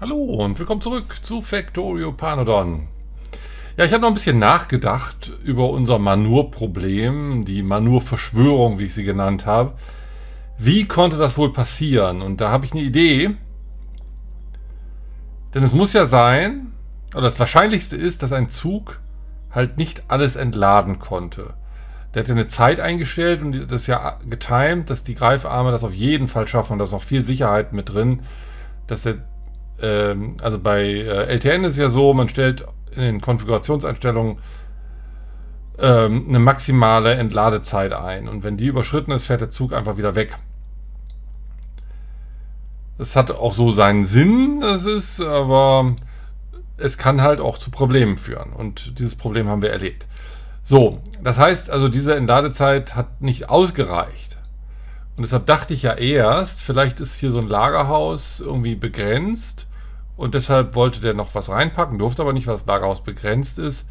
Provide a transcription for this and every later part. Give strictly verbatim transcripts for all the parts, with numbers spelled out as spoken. Hallo und willkommen zurück zu Factorio Panodon. Ja, ich habe noch ein bisschen nachgedacht über unser Manur-Problem, die Manur-Verschwörung, wie ich sie genannt habe. Wie konnte das wohl passieren? Und da habe ich eine Idee. Denn es muss ja sein, oder das Wahrscheinlichste ist, dass ein Zug halt nicht alles entladen konnte. Der hat ja eine Zeit eingestellt und das ist ja getimed, dass die Greifarme das auf jeden Fall schaffen. Und da ist noch viel Sicherheit mit drin. Dass der, ähm, also bei äh, L T N ist es ja so, man stellt in den Konfigurationseinstellungen ähm, eine maximale Entladezeit ein. Und wenn die überschritten ist, fährt der Zug einfach wieder weg. Das hat auch so seinen Sinn, das ist, aber es kann halt auch zu Problemen führen. Und dieses Problem haben wir erlebt. So, das heißt also, diese Entladezeit hat nicht ausgereicht. Und deshalb dachte ich ja erst, vielleicht ist hier so ein Lagerhaus irgendwie begrenzt und deshalb wollte der noch was reinpacken, durfte aber nicht, weil das Lagerhaus begrenzt ist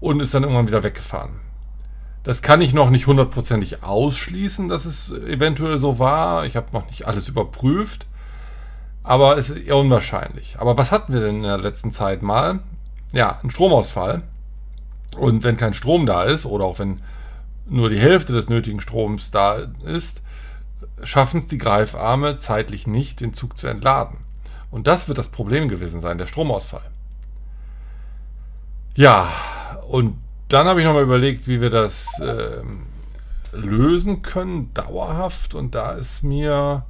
und ist dann irgendwann wieder weggefahren. Das kann ich noch nicht hundertprozentig ausschließen, dass es eventuell so war. Ich habe noch nicht alles überprüft, aber es ist eher unwahrscheinlich. Aber was hatten wir denn in der letzten Zeit mal? Ja, ein Stromausfall. Und wenn kein Strom da ist, oder auch wenn nur die Hälfte des nötigen Stroms da ist, schaffen es die Greifarme zeitlich nicht, den Zug zu entladen. Und das wird das Problem gewesen sein, der Stromausfall. Ja, und dann habe ich nochmal überlegt, wie wir das äh, lösen können, dauerhaft. Und da ist mir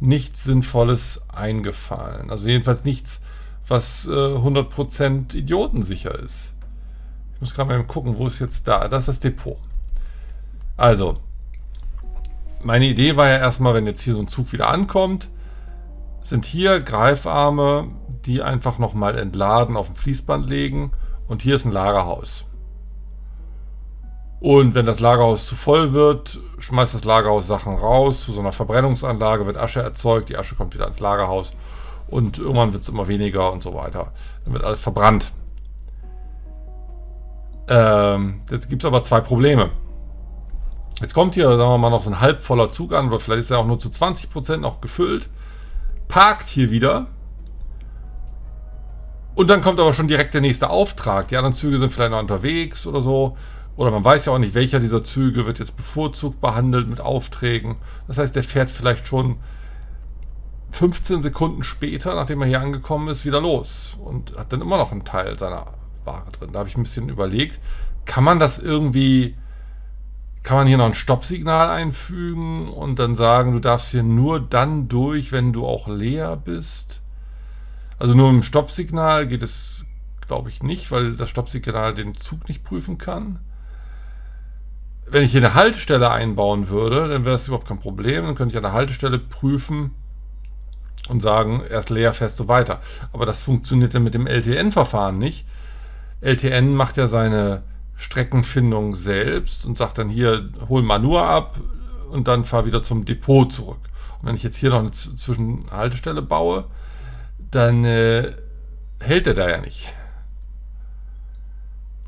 nichts Sinnvolles eingefallen. Also jedenfalls nichts, was äh, hundert Prozent idiotensicher ist. Ich muss gerade mal gucken, wo ist jetzt da? Das ist das Depot. Also, meine Idee war ja erstmal, wenn jetzt hier so ein Zug wieder ankommt, sind hier Greifarme, die einfach nochmal entladen, auf dem Fließband legen und hier ist ein Lagerhaus. Und wenn das Lagerhaus zu voll wird, schmeißt das Lagerhaus Sachen raus, zu so einer Verbrennungsanlage wird Asche erzeugt, die Asche kommt wieder ins Lagerhaus und irgendwann wird es immer weniger und so weiter. Dann wird alles verbrannt. Ähm, jetzt gibt es aber zwei Probleme. Jetzt kommt hier, sagen wir mal, noch so ein halbvoller Zug an, oder vielleicht ist er auch nur zu zwanzig Prozent noch gefüllt, parkt hier wieder und dann kommt aber schon direkt der nächste Auftrag. Die anderen Züge sind vielleicht noch unterwegs oder so, oder man weiß ja auch nicht, welcher dieser Züge wird jetzt bevorzugt behandelt mit Aufträgen. Das heißt, der fährt vielleicht schon fünfzehn Sekunden später, nachdem er hier angekommen ist, wieder los und hat dann immer noch einen Teil seiner Ware drin. Da habe ich ein bisschen überlegt, kann man das irgendwie, kann man hier noch ein Stoppsignal einfügen und dann sagen, du darfst hier nur dann durch, wenn du auch leer bist. Also nur mit dem Stoppsignal geht es, glaube ich, nicht, weil das Stoppsignal den Zug nicht prüfen kann. Wenn ich hier eine Haltestelle einbauen würde, dann wäre das überhaupt kein Problem. Dann könnte ich an der Haltestelle prüfen und sagen, erst leer, fährst du weiter. Aber das funktioniert dann mit dem L T N-Verfahren nicht. L T N macht ja seine Streckenfindung selbst und sagt dann hier, hol Manur ab und dann fahr wieder zum Depot zurück. Und wenn ich jetzt hier noch eine Zwischenhaltestelle baue, dann äh, hält er da ja nicht.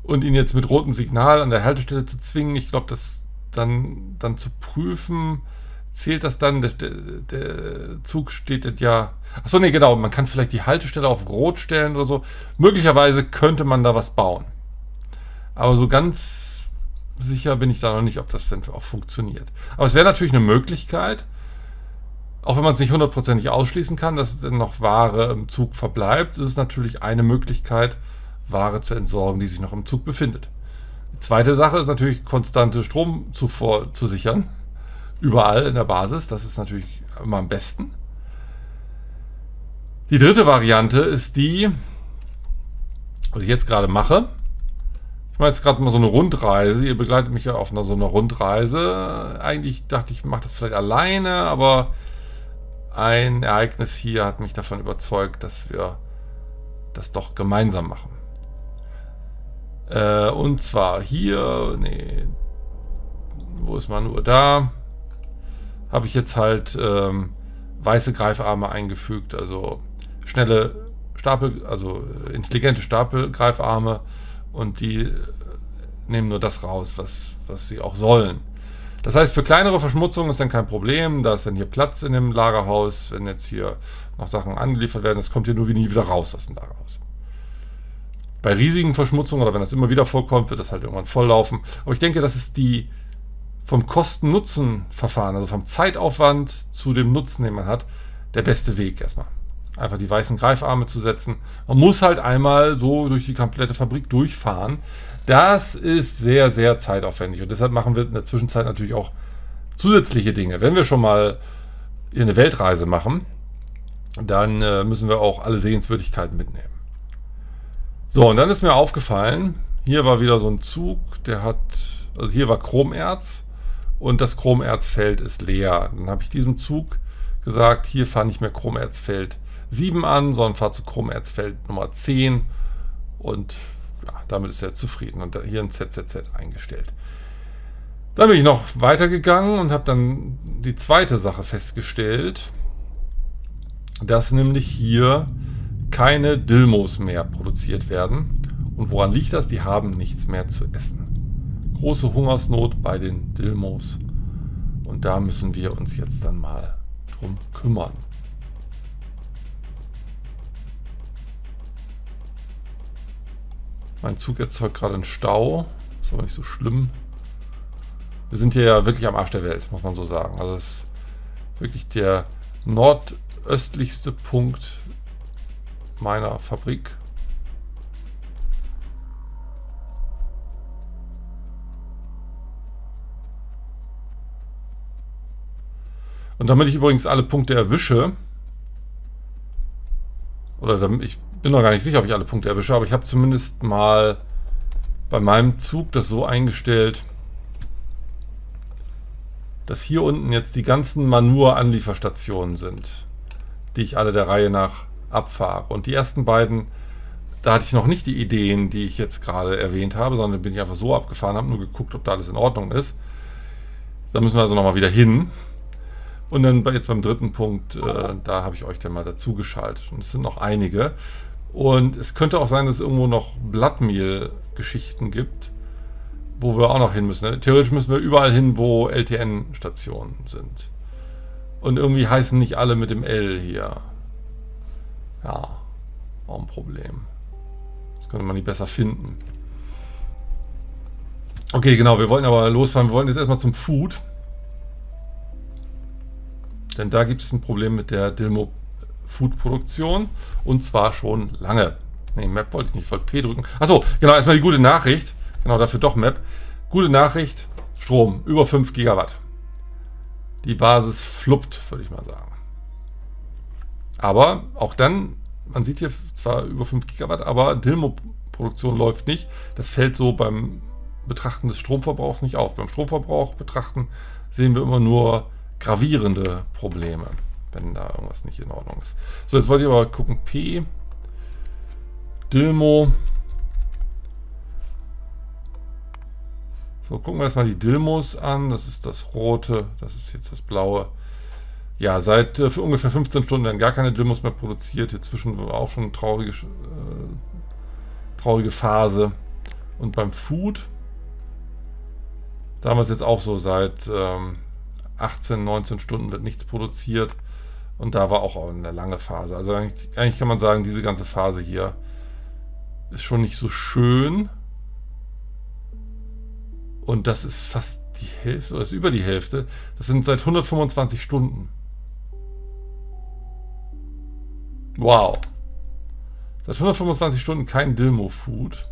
Und ihn jetzt mit rotem Signal an der Haltestelle zu zwingen, ich glaube, das dann, dann zu prüfen, zählt das dann, der, der Zug steht ja... Achso, nee, genau, man kann vielleicht die Haltestelle auf Rot stellen oder so. Möglicherweise könnte man da was bauen. Aber so ganz sicher bin ich da noch nicht, ob das denn auch funktioniert. Aber es wäre natürlich eine Möglichkeit, auch wenn man es nicht hundertprozentig ausschließen kann, dass dann noch Ware im Zug verbleibt, ist es natürlich eine Möglichkeit, Ware zu entsorgen, die sich noch im Zug befindet. Die zweite Sache ist natürlich, konstante Stromzufuhr zu sichern. Überall in der Basis, das ist natürlich immer am besten. Die dritte Variante ist die, was ich jetzt gerade mache. Ich mache jetzt gerade mal so eine Rundreise. Ihr begleitet mich ja auf einer, so einer Rundreise. Eigentlich dachte ich, ich mache das vielleicht alleine, aber ein Ereignis hier hat mich davon überzeugt, dass wir das doch gemeinsam machen. Äh, und zwar hier, nee, wo ist man nur da? Habe ich jetzt halt ähm, weiße Greifarme eingefügt, also schnelle Stapel, also intelligente Stapelgreifarme, und die nehmen nur das raus, was, was sie auch sollen. Das heißt, für kleinere Verschmutzungen ist dann kein Problem. Da ist dann hier Platz in dem Lagerhaus. Wenn jetzt hier noch Sachen angeliefert werden, das kommt hier nur wie nie wieder raus aus dem Lagerhaus. Bei riesigen Verschmutzungen oder wenn das immer wieder vorkommt, wird das halt irgendwann volllaufen. Aber ich denke, das ist die vom Kosten-Nutzen-Verfahren, also vom Zeitaufwand zu dem Nutzen, den man hat, der beste Weg erstmal. Einfach die weißen Greifarme zu setzen. Man muss halt einmal so durch die komplette Fabrik durchfahren. Das ist sehr, sehr zeitaufwendig. Und deshalb machen wir in der Zwischenzeit natürlich auch zusätzliche Dinge. Wenn wir schon mal eine Weltreise machen, dann äh, müssen wir auch alle Sehenswürdigkeiten mitnehmen. So, und dann ist mir aufgefallen, hier war wieder so ein Zug, der hat, also hier war Chromerz und das Chromerzfeld ist leer. Dann habe ich diesem Zug gesagt, hier fahre nicht mehr Chromerzfeld sieben an, sondern fahre zu Chromerzfeld Nummer zehn und ja, damit ist er zufrieden und hier ein Z Z Z eingestellt. Dann bin ich noch weitergegangen und habe dann die zweite Sache festgestellt, dass nämlich hier keine Dilmos mehr produziert werden. Und woran liegt das? Die haben nichts mehr zu essen. Große Hungersnot bei den Dilmos. Und da müssen wir uns jetzt dann mal drum kümmern. Mein Zug erzeugt gerade einen Stau. Ist aber nicht so schlimm. Wir sind hier ja wirklich am Arsch der Welt, muss man so sagen. Also es ist wirklich der nordöstlichste Punkt meiner Fabrik. Und damit ich übrigens alle Punkte erwische, oder damit ich bin noch gar nicht sicher, ob ich alle Punkte erwische, aber ich habe zumindest mal bei meinem Zug das so eingestellt, dass hier unten jetzt die ganzen Manur-Anlieferstationen sind, die ich alle der Reihe nach abfahre. Und die ersten beiden, da hatte ich noch nicht die Ideen, die ich jetzt gerade erwähnt habe, sondern bin ich einfach so abgefahren, habe nur geguckt, ob da alles in Ordnung ist. Da müssen wir also nochmal wieder hin. Und dann jetzt beim dritten Punkt, äh, da habe ich euch dann mal dazu geschaltet. Und es sind noch einige. Und es könnte auch sein, dass es irgendwo noch Blattmehl-Geschichten gibt, wo wir auch noch hin müssen. Theoretisch müssen wir überall hin, wo L T N-Stationen sind. Und irgendwie heißen nicht alle mit dem L hier. Ja, auch ein Problem. Das könnte man nicht besser finden. Okay, genau, wir wollten aber losfahren. Wir wollten jetzt erstmal zum Food. Denn da gibt es ein Problem mit der Dilmo-Food-Produktion. Und zwar schon lange. Ne, Map wollte ich nicht. Ich wollte P drücken. Achso, genau, erstmal die gute Nachricht. Genau, dafür doch Map. Gute Nachricht, Strom. Über fünf Gigawatt. Die Basis fluppt, würde ich mal sagen. Aber auch dann, man sieht hier zwar über fünf Gigawatt, aber Dilmo-Produktion läuft nicht. Das fällt so beim Betrachten des Stromverbrauchs nicht auf. Beim Stromverbrauch betrachten sehen wir immer nur gravierende Probleme, wenn da irgendwas nicht in Ordnung ist. So, jetzt wollte ich aber gucken, P, Dilmo. So, gucken wir erstmal die Dilmos an. Das ist das rote, das ist jetzt das blaue. Ja, seit äh, für ungefähr fünfzehn Stunden werden gar keine Dilmos mehr produziert. Hier zwischen war auch schon eine traurige, äh, traurige Phase. Und beim Food, da haben wir es jetzt auch so seit Ähm, achtzehn, neunzehn Stunden wird nichts produziert und da war auch eine lange Phase. Also eigentlich, eigentlich kann man sagen, diese ganze Phase hier ist schon nicht so schön und das ist fast die Hälfte, oder ist über die Hälfte. Das sind seit hundertfünfundzwanzig Stunden. Wow. Seit hundertfünfundzwanzig Stunden kein Dilmo-Food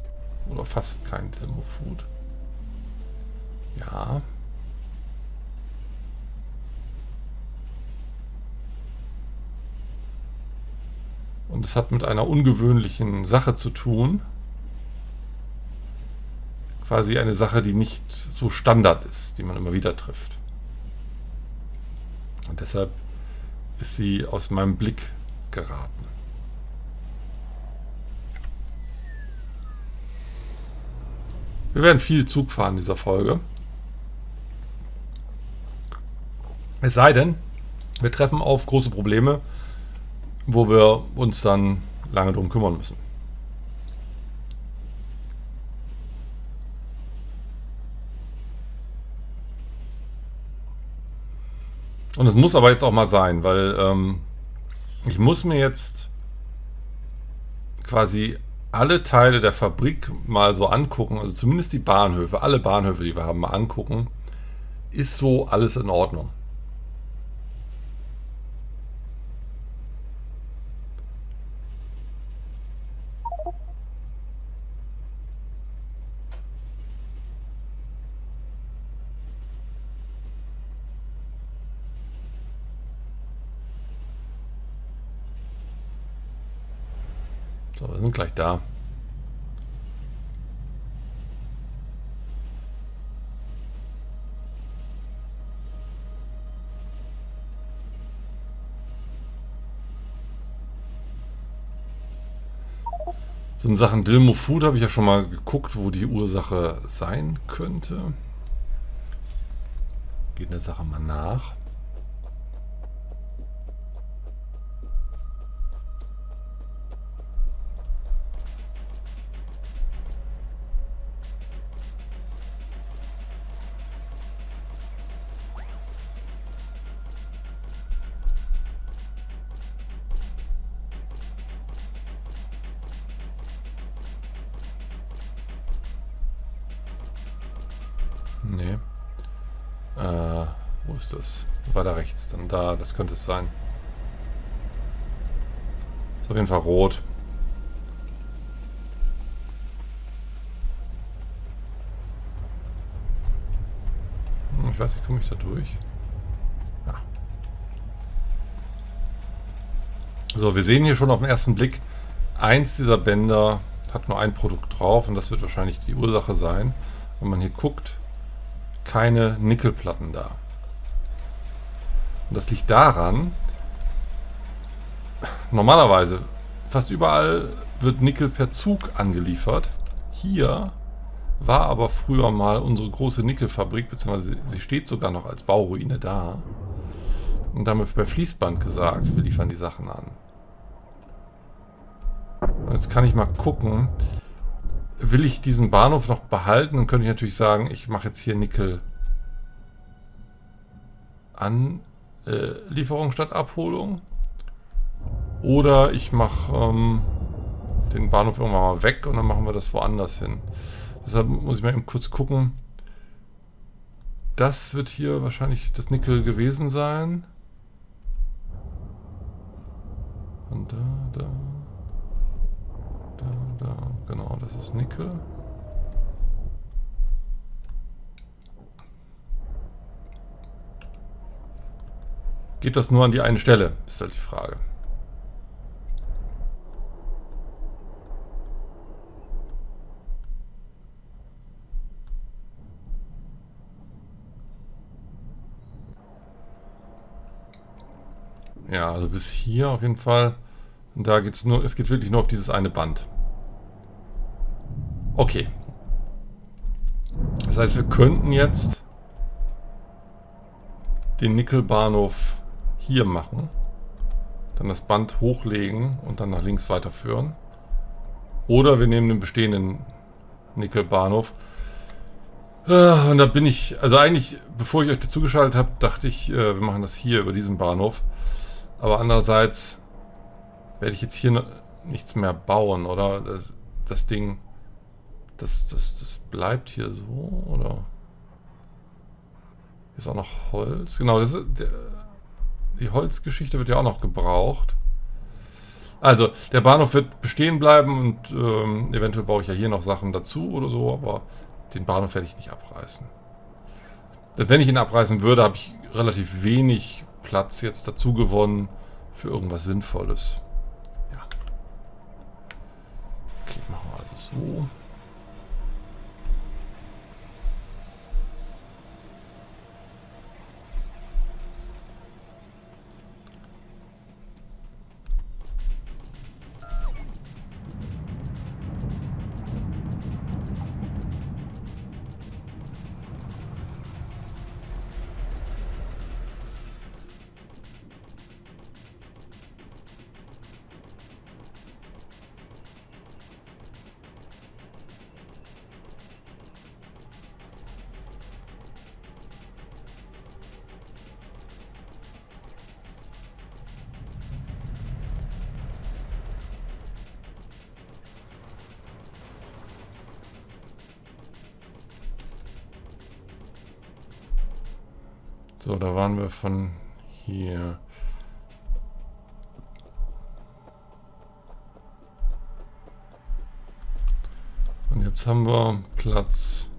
oder fast kein Dilmo-Food. Ja. Und es hat mit einer ungewöhnlichen Sache zu tun. Quasi eine Sache, die nicht so Standard ist, die man immer wieder trifft. Und deshalb ist sie aus meinem Blick geraten. Wir werden viel Zug fahren in dieser Folge. Es sei denn, wir treffen auf große Probleme, wo wir uns dann lange drum kümmern müssen. Und es muss aber jetzt auch mal sein, weil ähm, ich muss mir jetzt quasi alle Teile der Fabrik mal so angucken, also zumindest die Bahnhöfe, alle Bahnhöfe, die wir haben, mal angucken. Ist so alles in Ordnung? So, wir sind gleich da. So in Sachen Dilmo Food habe ich ja schon mal geguckt, wo die Ursache sein könnte. Geht der Sache mal nach. Nee. Äh, wo ist das? Weiter rechts, dann da, das könnte es sein. Ist auf jeden Fall rot. Ich weiß nicht, komme ich da durch? Ja. So, wir sehen hier schon auf den ersten Blick, eins dieser Bänder hat nur ein Produkt drauf und das wird wahrscheinlich die Ursache sein. Wenn man hier guckt, keine Nickelplatten da. Und das liegt daran, normalerweise fast überall wird Nickel per Zug angeliefert. Hier war aber früher mal unsere große Nickelfabrik, beziehungsweise sie steht sogar noch als Bauruine da. Und da haben wir bei Fließband gesagt, wir liefern die Sachen an. Und jetzt kann ich mal gucken. Will ich diesen Bahnhof noch behalten, dann könnte ich natürlich sagen, ich mache jetzt hier Nickel an äh, Lieferung statt Abholung. Oder ich mache ähm, den Bahnhof irgendwann mal weg und dann machen wir das woanders hin. Deshalb muss ich mal eben kurz gucken. Das wird hier wahrscheinlich das Nickel gewesen sein. Und da, da. Da, genau, das ist Nickel. Geht das nur an die eine Stelle? Ist halt die Frage. Ja, also bis hier auf jeden Fall. Und da geht es nur, es geht wirklich nur auf dieses eine Band. Okay. Das heißt, wir könnten jetzt den Nickelbahnhof hier machen, dann das Band hochlegen und dann nach links weiterführen. Oder wir nehmen den bestehenden Nickelbahnhof. Und da bin ich, also eigentlich, bevor ich euch dazugeschaltet habe, dachte ich, wir machen das hier über diesen Bahnhof. Aber andererseits werde ich jetzt hier nichts mehr bauen, oder? Das Ding... Das, das, das bleibt hier so, oder? Ist auch noch Holz. Genau, das ist, der, die Holzgeschichte wird ja auch noch gebraucht. Also, der Bahnhof wird bestehen bleiben und ähm, eventuell baue ich ja hier noch Sachen dazu oder so, aber den Bahnhof werde ich nicht abreißen. Wenn ich ihn abreißen würde, habe ich relativ wenig Platz jetzt dazu gewonnen für irgendwas Sinnvolles. Ja. Okay, machen wir also so. So, da waren wir von hier. Und jetzt haben wir Platz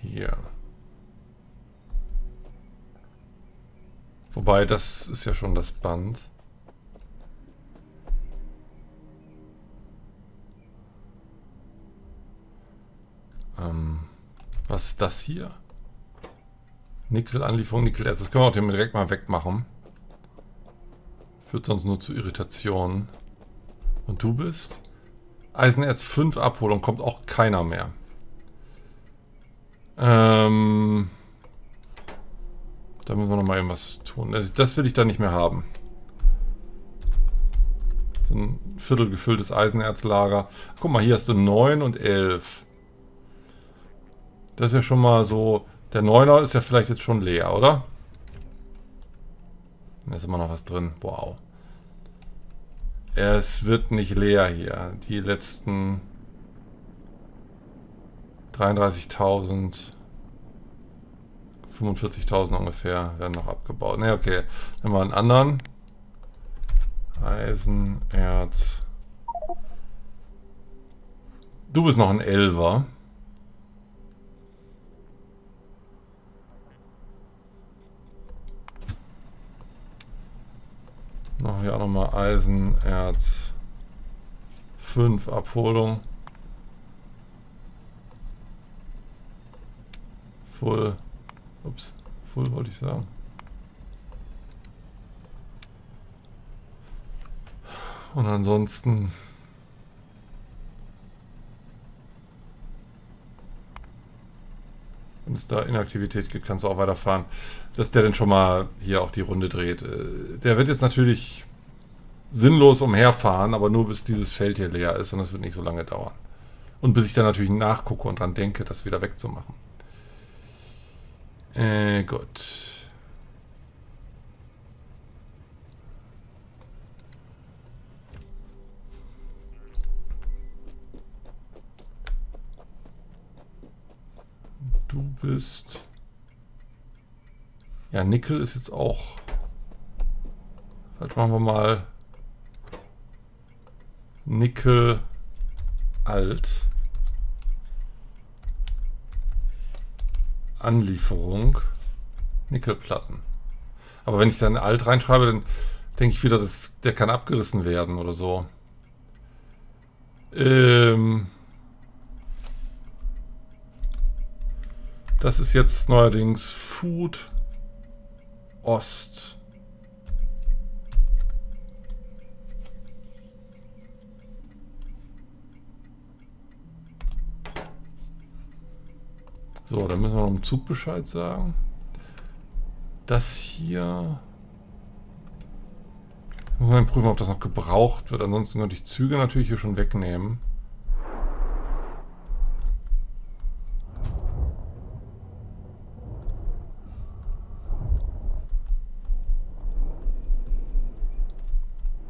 hier. Wobei, das ist ja schon das Band. Ähm, was ist das hier? Nickelanlieferung, Nickelerz. Das können wir auch direkt mal wegmachen. Führt sonst nur zu Irritationen. Und du bist? Eisenerz fünf Abholung, kommt auch keiner mehr. Ähm, da müssen wir nochmal irgendwas tun. Das, das will ich da nicht mehr haben. So ein viertel gefülltes Eisenerzlager. Guck mal, hier hast du neun und elf. Das ist ja schon mal so... Der Neuner ist ja vielleicht jetzt schon leer, oder? Da ist immer noch was drin. Wow. Es wird nicht leer hier. Die letzten dreiunddreißigtausend, fünfundvierzigtausend ungefähr werden noch abgebaut. Ne, okay. Nehmen wir einen anderen. Eisenerz. Du bist noch ein Elfer. Machen wir auch nochmal Eisenerz fünf Abholung. Full. Ups, Full wollte ich sagen. Und ansonsten. Wenn es da Inaktivität gibt, kannst du auch weiterfahren. Dass der denn schon mal hier auch die Runde dreht. Der wird jetzt natürlich sinnlos umherfahren, aber nur bis dieses Feld hier leer ist. Und das wird nicht so lange dauern. Und bis ich dann natürlich nachgucke und dran denke, das wieder wegzumachen. Äh, gut. Du bist... Ja, Nickel ist jetzt auch... Vielleicht machen wir mal... Nickel... Alt. Anlieferung. Nickelplatten. Aber wenn ich dann Alt reinschreibe, dann denke ich wieder, dass der kann abgerissen werden oder so. Ähm... Das ist jetzt neuerdings Food Ost. So, dann müssen wir noch im Zug Bescheid sagen. Das hier... Ich muss mal prüfen, ob das noch gebraucht wird. Ansonsten könnte ich Züge natürlich hier schon wegnehmen.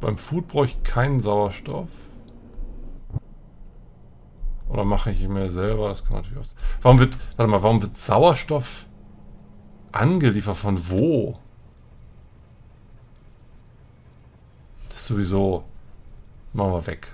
Beim Food brauche ich keinen Sauerstoff. Oder mache ich ihn mir selber? Das kann natürlich auch sein. Warum wird, warte mal, warum wird Sauerstoff angeliefert? Von wo? Das ist sowieso... Machen wir weg.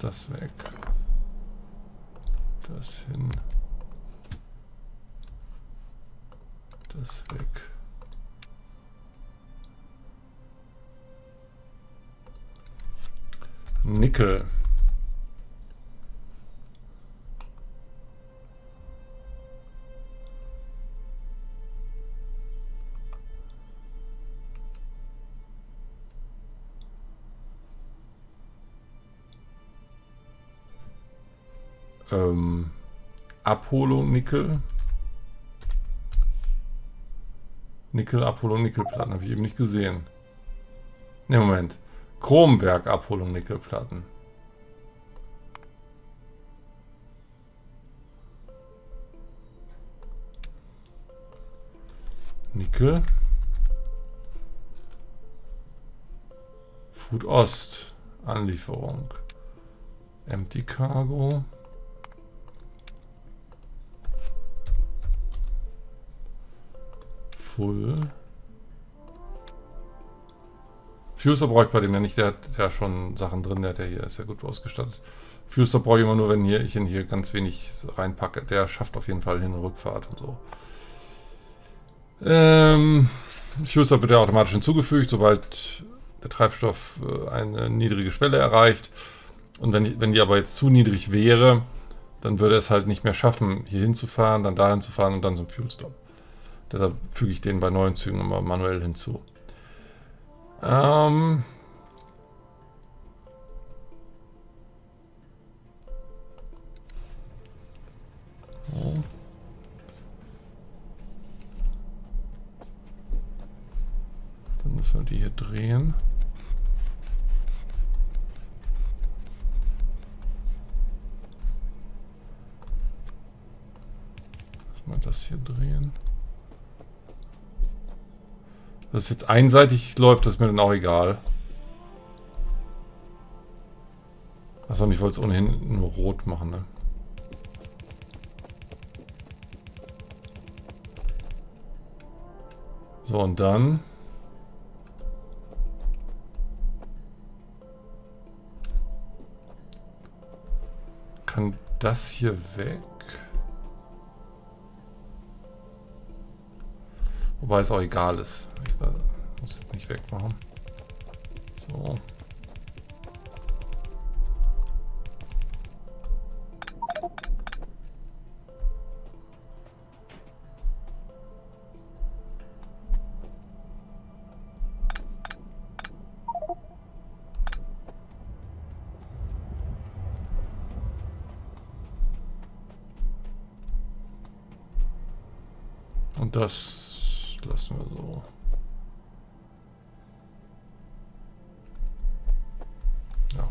Das weg. Das hin. Das weg. Nickel. ähm, Abholung Nickel. Nickel, Abholung, Nickelplatten. Habe ich eben nicht gesehen. Ne, Moment. Chromwerk, Abholung, Nickelplatten. Nickel. Food Ost. Anlieferung. Empty Cargo. Full. Fuser braucht bei dem ja nicht, der hat ja schon Sachen drin, der hat ja hier, ist ja gut ausgestattet. Fuser brauche ich immer nur, wenn hier, ich ihn hier ganz wenig reinpacke. Der schafft auf jeden Fall Hin- und Rückfahrt und so. Ähm, Fuser wird ja automatisch hinzugefügt, sobald der Treibstoff eine niedrige Schwelle erreicht. Und wenn die, wenn die aber jetzt zu niedrig wäre, dann würde es halt nicht mehr schaffen, hier hinzufahren, dann dahin zu fahren und dann zum Fuelstop. Deshalb füge ich den bei neuen Zügen immer manuell hinzu. Ähm oh. Dann müssen wir die hier drehen. Lass mal das hier drehen. Dass es jetzt einseitig läuft, ist mir dann auch egal. Achso, ich wollte es ohnehin nur rot machen, ne? So, und dann... kann das hier weg? Wobei es auch egal ist. Ich muss jetzt nicht wegmachen. So. Und das lassen wir so. Ja.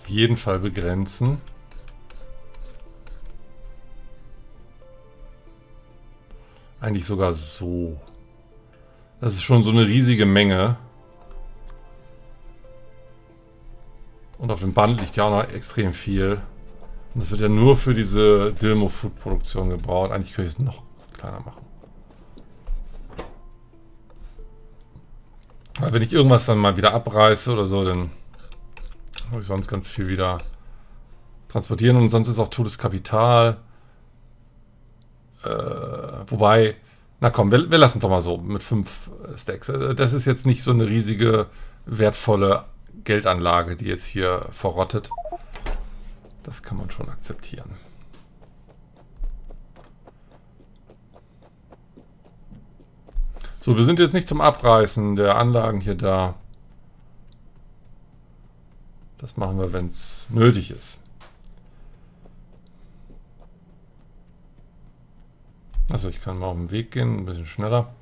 Auf jeden Fall begrenzen. Eigentlich sogar so. Das ist schon so eine riesige Menge. Und auf dem Band liegt ja auch noch extrem viel. Und das wird ja nur für diese Dilmo-Food-Produktion gebraucht. Eigentlich könnte ich es noch kleiner machen. Weil wenn ich irgendwas dann mal wieder abreiße oder so, dann muss ich sonst ganz viel wieder transportieren. Und sonst ist auch totes Kapital. Wobei, na komm, wir, wir lassen es doch mal so mit fünf Stacks. Das ist jetzt nicht so eine riesige, wertvolle Geldanlage, die jetzt hier verrottet. Das kann man schon akzeptieren. So, wir sind jetzt nicht zum Abreißen der Anlagen hier da. Das machen wir, wenn es nötig ist. Also ich kann mal auf den Weg gehen, ein bisschen schneller.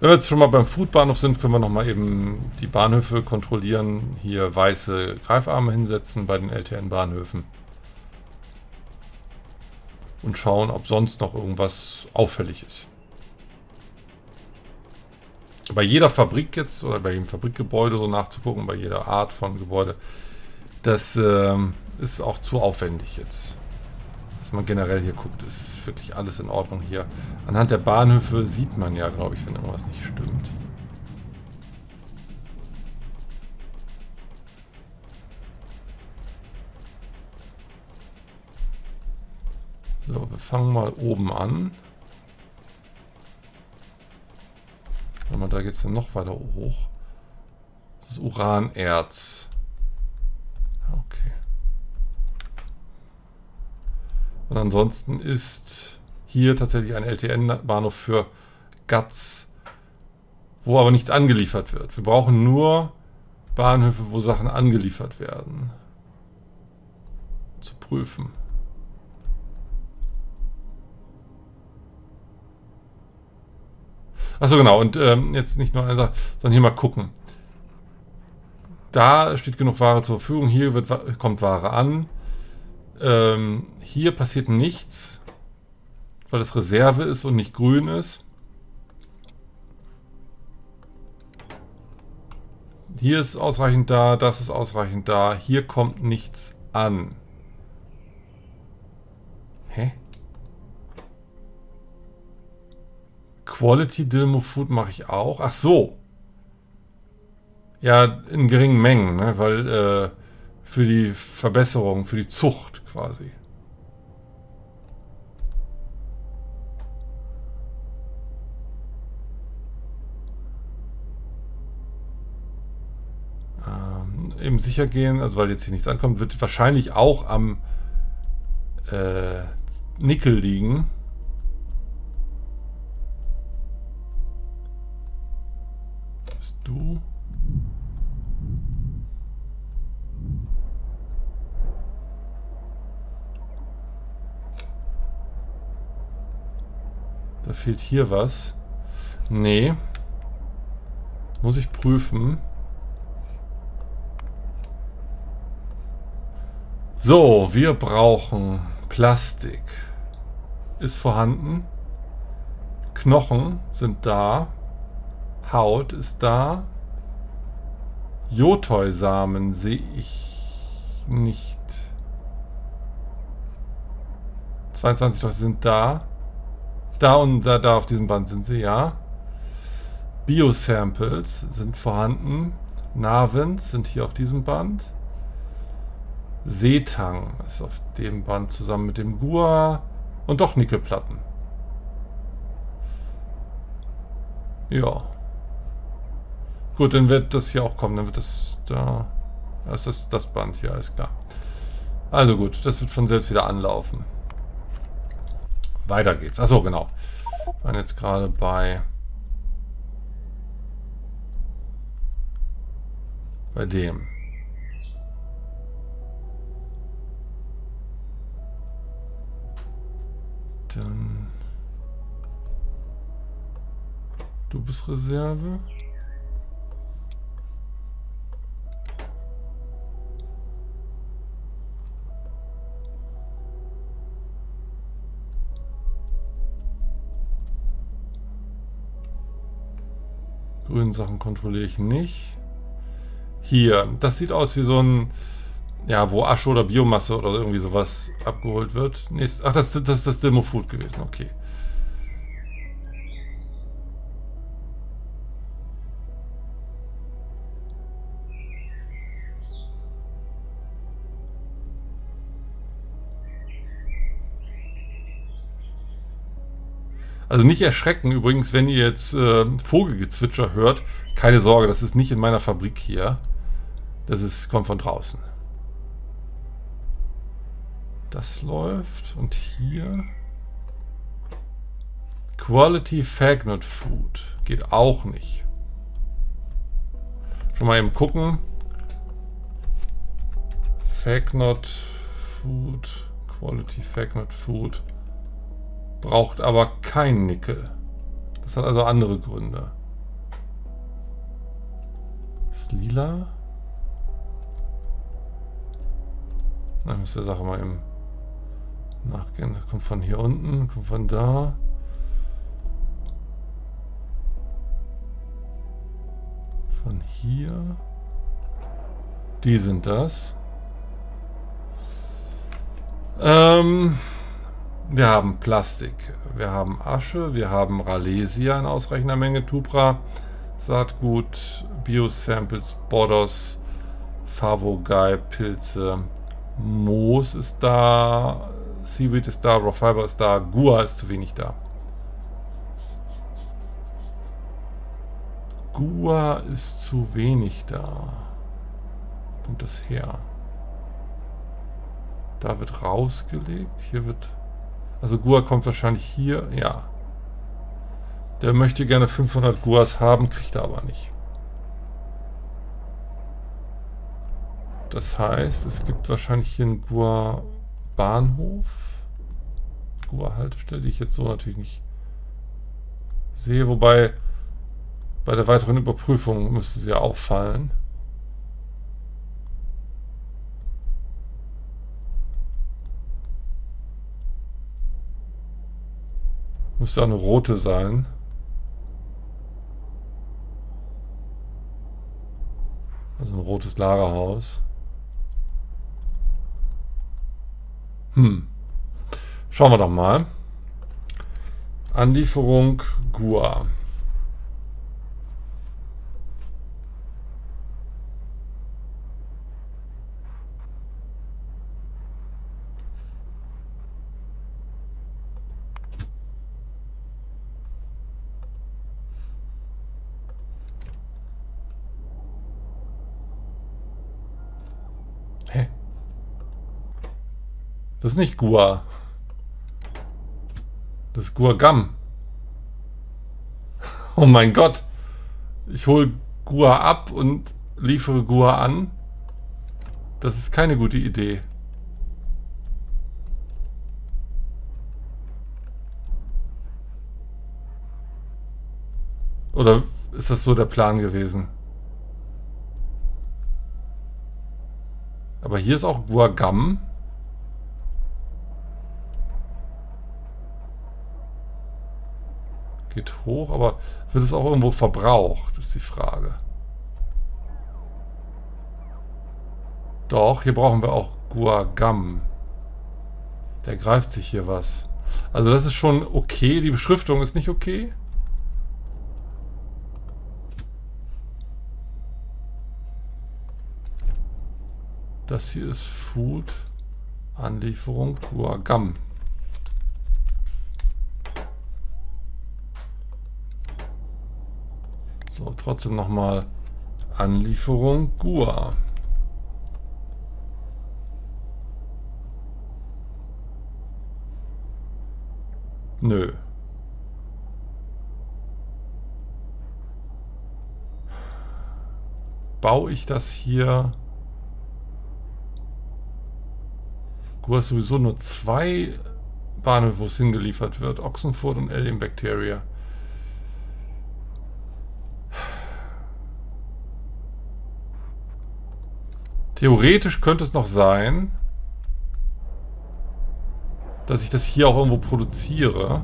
Wenn wir jetzt schon mal beim Foodbahnhof sind, können wir nochmal eben die Bahnhöfe kontrollieren. Hier weiße Greifarme hinsetzen bei den L T N-Bahnhöfen. Und schauen, ob sonst noch irgendwas auffällig ist. Bei jeder Fabrik jetzt, oder bei jedem Fabrikgebäude so nachzugucken, bei jeder Art von Gebäude, das äh, ist auch zu aufwendig jetzt. Man generell hier guckt, ist wirklich alles in Ordnung hier. Anhand der Bahnhöfe sieht man ja, glaube ich, wenn irgendwas nicht stimmt. So, wir fangen mal oben an. mal, da geht es dann noch weiter hoch. Das Uranerz. Okay. Und ansonsten ist hier tatsächlich ein L T N-Bahnhof für G A Ts, wo aber nichts angeliefert wird. Wir brauchen nur Bahnhöfe, wo Sachen angeliefert werden. Zu prüfen. Achso, genau. Und ähm, jetzt nicht nur eine Sache, sondern hier mal gucken. Da steht genug Ware zur Verfügung. Hier wird, kommt Ware an. Ähm, hier passiert nichts, weil es Reserve ist und nicht grün ist. Hier ist ausreichend da, das ist ausreichend da. Hier kommt nichts an. Hä? Quality Dilmo Food mache ich auch. Ach so. Ja, in geringen Mengen, ne? Weil äh, für die Verbesserung, für die Zucht quasi. Ähm, eben sicher gehen, also weil jetzt hier nichts ankommt, wird wahrscheinlich auch am äh, Nickel liegen. Bist du? Da fehlt hier was. Nee. Muss ich prüfen. So, wir brauchen Plastik. Ist vorhanden. Knochen sind da. Haut ist da. Jotoi-Samen sehe ich nicht. zweiundzwanzig Leute sind da. Da und da, da auf diesem Band sind sie, ja. Bio-Samples sind vorhanden. Narvens sind hier auf diesem Band. Seetang ist auf dem Band zusammen mit dem Gua. Und doch Nickelplatten. Ja. Gut, dann wird das hier auch kommen. Dann wird das da. Das ist das Band hier, alles klar. Also gut, das wird von selbst wieder anlaufen. Weiter geht's. Achso, genau. Wir waren jetzt gerade bei bei dem. Dann du bist Reserve. Grünen Sachen kontrolliere ich nicht. Hier, das sieht aus wie so ein, ja, wo Asche oder Biomasse oder irgendwie sowas abgeholt wird. Nächst, ach, das, das, das ist das Dilmo Food gewesen, okay. Also nicht erschrecken übrigens, wenn ihr jetzt äh, Vogelgezwitscher hört. Keine Sorge, das ist nicht in meiner Fabrik hier. Das ist, kommt von draußen. Das läuft. Und hier. Quality Fagnut Food. Geht auch nicht. Schon mal eben gucken. Fagnut Food. Quality Fagnut Food. Braucht aber kein Nickel. Das hat also andere Gründe. Ist lila? Na, ich muss der Sache mal eben nachgehen. Das kommt von hier unten, kommt von da. Von hier. Die sind das. Ähm... Wir haben Plastik, wir haben Asche, wir haben Ralesia in ausreichender Menge, Tubra, Saatgut, Bio-Samples, Bodos, Favogai, Pilze, Moos ist da, Seaweed ist da, Raw Fiber ist da, Gua ist zu wenig da. Gua ist zu wenig da. Wo kommt das her? Da wird rausgelegt. Hier wird... Also Gua kommt wahrscheinlich hier. Ja. Der möchte gerne fünfhundert Guas haben, kriegt er aber nicht. Das heißt, es gibt wahrscheinlich hier einen Guar Bahnhof. Guar Haltestelle, die ich jetzt so natürlich nicht sehe. Wobei, bei der weiteren Überprüfung müsste sie ja auffallen. Müsste auch eine rote sein. Also ein rotes Lagerhaus. Hm. Schauen wir doch mal. Anlieferung Gua. Hä? Das ist nicht Gua. Das ist Guar Gum. Oh mein Gott. Ich hole Gua ab und liefere Gua an. Das ist keine gute Idee. Oder ist das so der Plan gewesen? Aber hier ist auch Guar Gum. Geht hoch, aber wird es auch irgendwo verbraucht, ist die Frage. Doch, hier brauchen wir auch Guar Gum. Der greift sich hier was. Also das ist schon okay, die Beschriftung ist nicht okay. Das hier ist Food, Anlieferung, Guar Gum. So, trotzdem nochmal Anlieferung Gua. Nö. Baue ich das hier? Gua ist sowieso nur zwei Bahnhöfe, wo es hingeliefert wird. Ochsenfurt und Alien Bacteria. Theoretisch könnte es noch sein, dass ich das hier auch irgendwo produziere.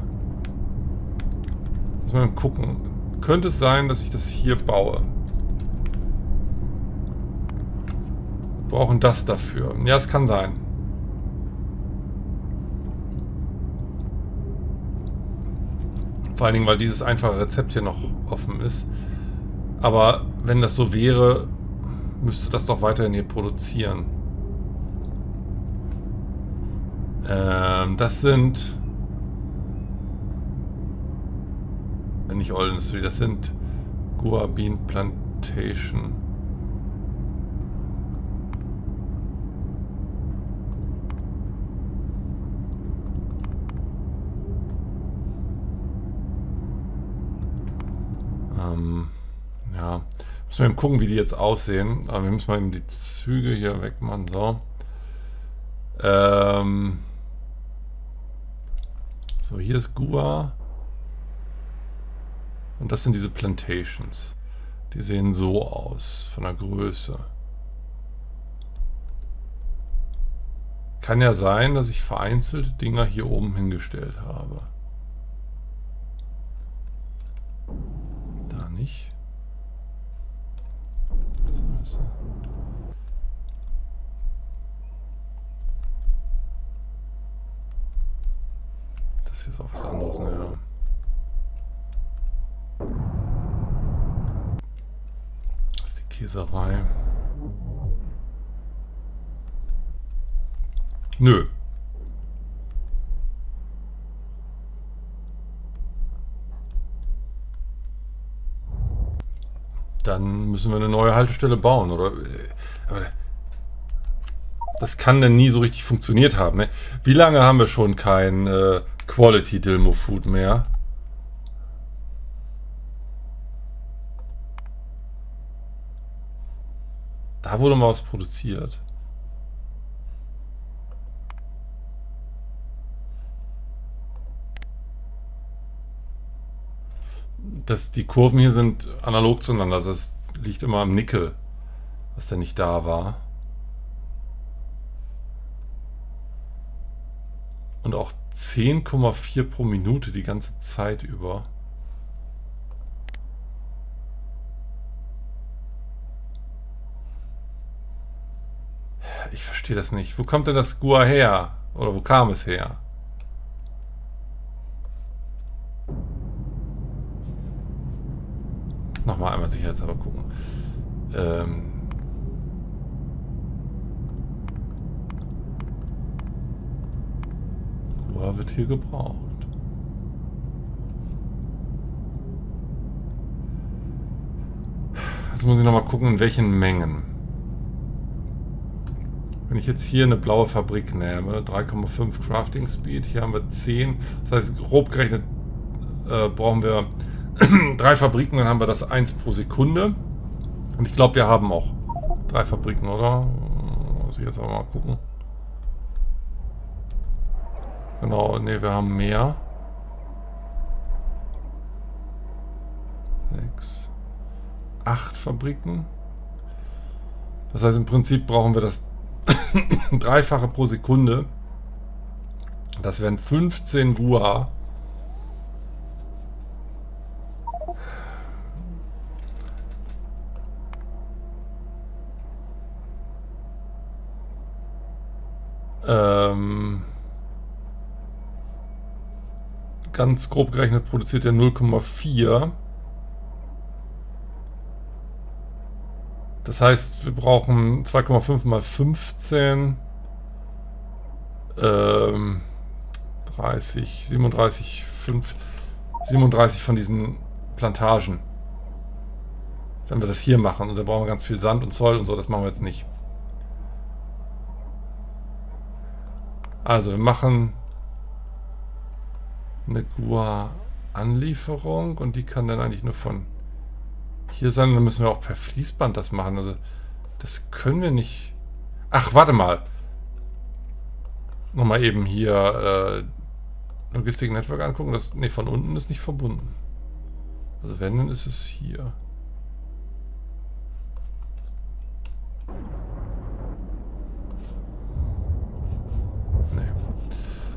Muss man gucken. Könnte es sein, dass ich das hier baue. Wir brauchen das dafür. Ja, es kann sein. Vor allen Dingen, weil dieses einfache Rezept hier noch offen ist. Aber wenn das so wäre... müsste das doch weiterhin hier produzieren. Ähm, das sind... Nicht Oil Industry, das sind Guar Bean Plantation. Ähm, ja... Müssen wir eben gucken, wie die jetzt aussehen. Aber wir müssen mal eben die Züge hier wegmachen. So. Ähm so, hier ist Gua. Und das sind diese Plantations. Die sehen so aus, von der Größe. Kann ja sein, dass ich vereinzelte Dinger hier oben hingestellt habe. Da nicht. Das hier ist auch was anderes, naja. Das ist die Käserei. Nö. Dann müssen wir eine neue Haltestelle bauen, oder? Das kann denn nie so richtig funktioniert haben, ne? Wie lange haben wir schon kein äh, Quality Dilmo Food mehr? Da wurde mal was produziert. Das, die Kurven hier sind analog zueinander. Das liegt immer am Nickel, was denn nicht da war. Und auch zehn Komma vier pro Minute die ganze Zeit über. Ich verstehe das nicht. Wo kommt denn das Gua her? Oder wo kam es her? Nochmal einmal sicherheitshalber gucken. Ähm Gua wird hier gebraucht. Jetzt muss ich nochmal gucken, in welchen Mengen. Wenn ich jetzt hier eine blaue Fabrik nehme, drei Komma fünf Crafting Speed, hier haben wir zehn. Das heißt, grob gerechnet äh, brauchen wir drei Fabriken, dann haben wir das eins pro Sekunde. Und ich glaube, wir haben auch drei Fabriken, oder? Muss ich jetzt auch mal gucken. Genau, ne, wir haben mehr. Sechs. Acht Fabriken. Das heißt, im Prinzip brauchen wir das Dreifache pro Sekunde. Das wären fünfzehn Gua. Ähm, ganz grob gerechnet produziert er null Komma vier. Das heißt, wir brauchen zwei Komma fünf mal fünfzehn, ähm, dreißig, siebenunddreißig, fünf, siebenunddreißig von diesen Plantagen. Wenn wir das hier machen, und da brauchen wir ganz viel Sand und Zoll und so, das machen wir jetzt nicht. Also wir machen eine Gua-Anlieferung und die kann dann eigentlich nur von hier sein. Dann müssen wir auch per Fließband das machen. Also das können wir nicht. Ach, warte mal. Nochmal eben hier äh, Logistik-Network angucken. Das, nee, von unten ist nicht verbunden. Also wenn, dann ist es hier.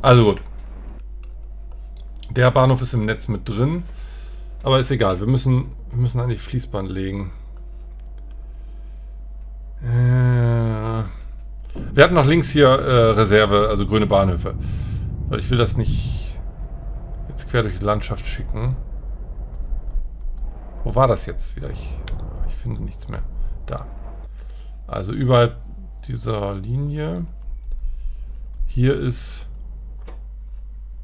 Also gut. Der Bahnhof ist im Netz mit drin. Aber ist egal. Wir müssen, wir müssen eigentlich Fließband legen. Äh, wir hatten noch links hier äh, Reserve, also grüne Bahnhöfe. Weil ich will das nicht jetzt quer durch die Landschaft schicken. Wo war das jetzt wieder? Ich, ich finde nichts mehr. Da. Also überhalb dieser Linie. Hier ist...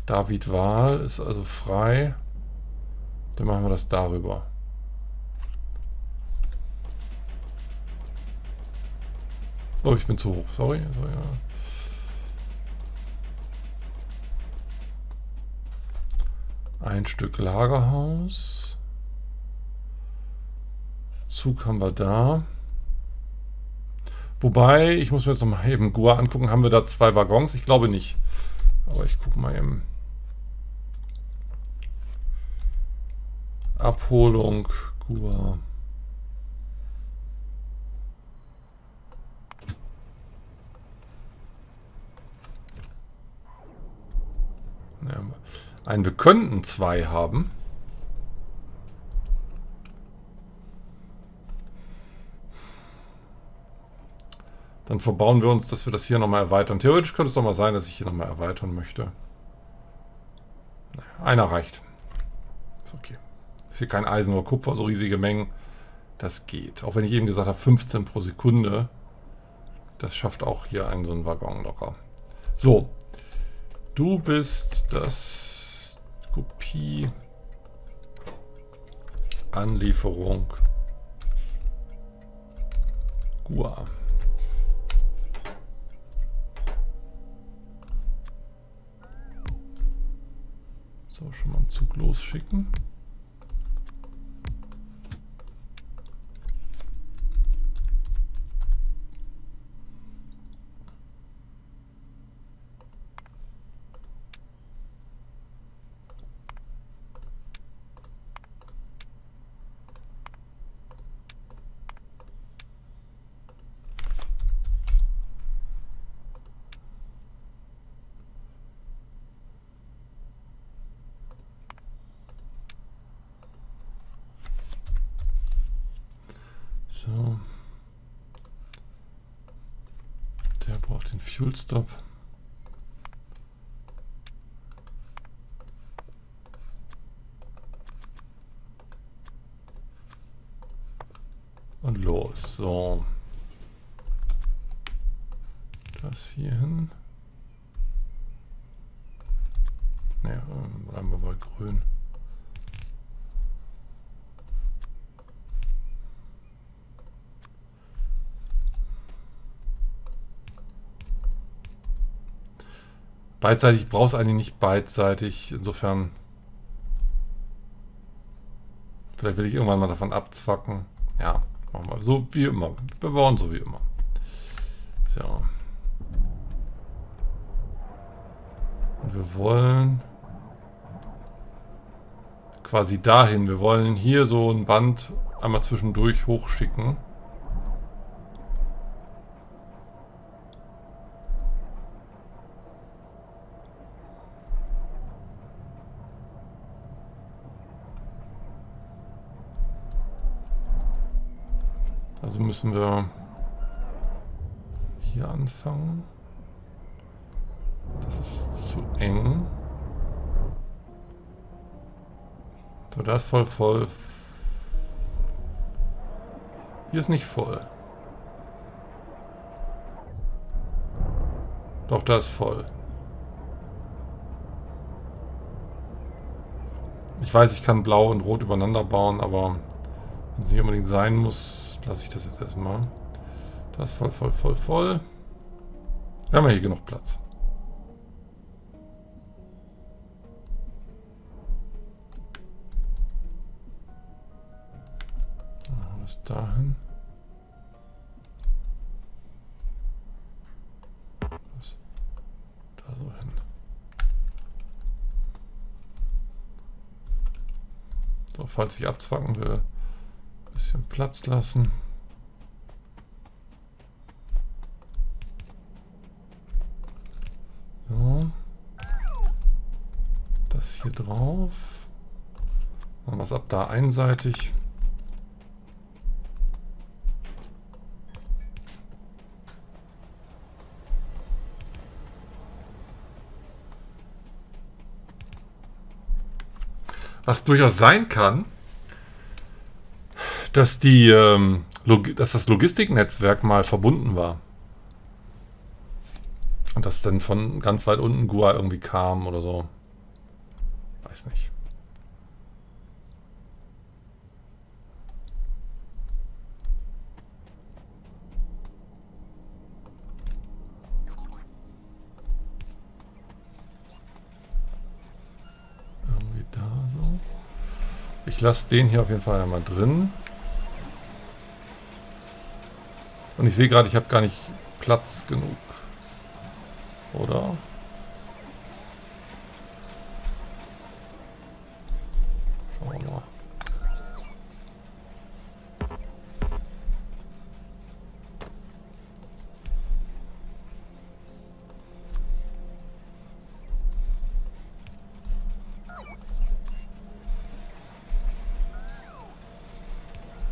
David Wahl ist also frei. Dann machen wir das darüber. Oh, ich bin zu hoch. Sorry. Also, ja. Ein Stück Lagerhaus. Zug haben wir da. Wobei, ich muss mir jetzt nochmal eben Gua angucken. Haben wir da zwei Waggons? Ich glaube nicht. Aber ich gucke mal eben. Abholung, Gua. Ja, ein, wir könnten zwei haben. Dann verbauen wir uns, dass wir das hier nochmal erweitern. Theoretisch könnte es doch mal sein, dass ich hier nochmal erweitern möchte. Naja, einer reicht. Ist okay. Ist hier kein Eisen oder Kupfer, so riesige Mengen. Das geht. Auch wenn ich eben gesagt habe, fünfzehn pro Sekunde. Das schafft auch hier einen so einen Waggon locker. So. Du bist das Kopie. Anlieferung. Gua. So, schon mal einen Zug losschicken. Der braucht den Fuel Stop. Und los. So. Das hier hin. Naja, bleiben wir bei grün. Beidseitig, ich brauche es eigentlich nicht beidseitig, insofern vielleicht will ich irgendwann mal davon abzwacken. Ja, machen wir so wie immer. Wir bauen so wie immer. So. Und wir wollen quasi dahin. Wir wollen hier so ein Band einmal zwischendurch hochschicken. Also müssen wir hier anfangen. Das ist zu eng. So, da ist voll voll. Hier ist nicht voll. Doch, da ist voll. Ich weiß, ich kann blau und rot übereinander bauen, aber wenn es nicht unbedingt sein muss, lasse ich das jetzt erstmal. Das ist voll, voll, voll, voll. Wir haben ja hier genug Platz. Alles dahin. Das da so hin. So, falls ich abzwacken will. Bisschen Platz lassen. So. Das hier drauf. Machen wir es ab da einseitig. Was durchaus sein kann, dass die, ähm, dass das Logistiknetzwerk mal verbunden war. Und dass dann von ganz weit unten Gua irgendwie kam oder so. Weiß nicht. Irgendwie da so. Ich lasse den hier auf jeden Fall einmal drin. Und ich sehe gerade, ich habe gar nicht Platz genug. Oder? Schauen wir mal.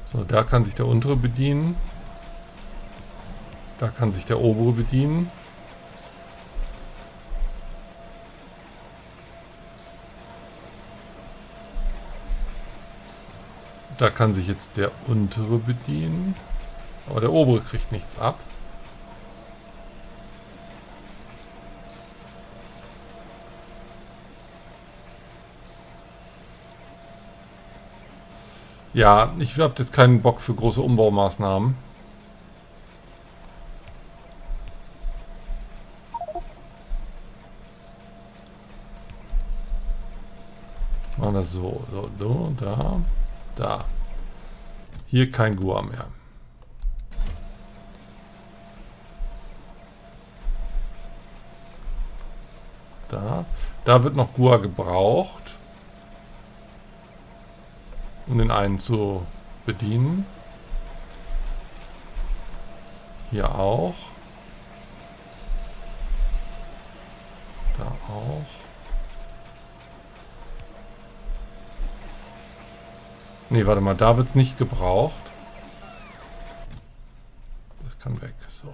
So, da kann sich der untere bedienen. Da kann sich der obere bedienen. Da kann sich jetzt der untere bedienen. Aber der obere kriegt nichts ab. Ja, ich habe jetzt keinen Bock für große Umbaumaßnahmen. Machen wir das so. So, so, da, da. Hier kein Gua mehr. Da. Da wird noch Gua gebraucht, um den einen zu bedienen. Hier auch. Da auch. Ne, warte mal, da wird es nicht gebraucht. Das kann weg, so.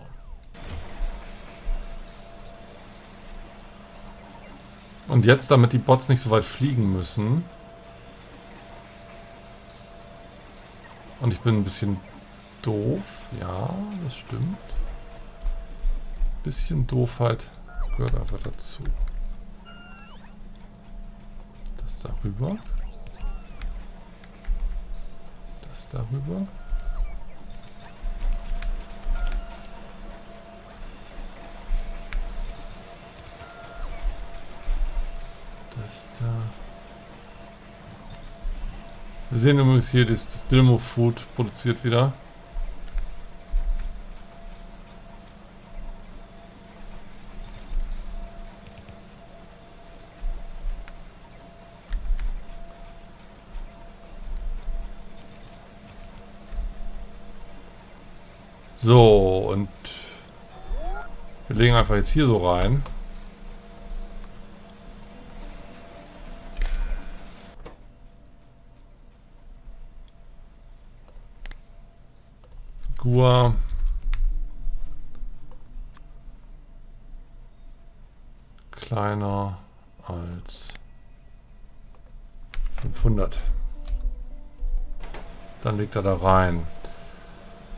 Und jetzt, damit die Bots nicht so weit fliegen müssen. Und ich bin ein bisschen doof, ja, das stimmt. Bisschen Doofheit gehört einfach dazu. Das darüber. Das darüber. Das da. Wir sehen übrigens hier, das, das Dilmo Food produziert wieder. So, und wir legen einfach jetzt hier so rein. Gua. Kleiner als fünfhundert. Dann legt er da rein.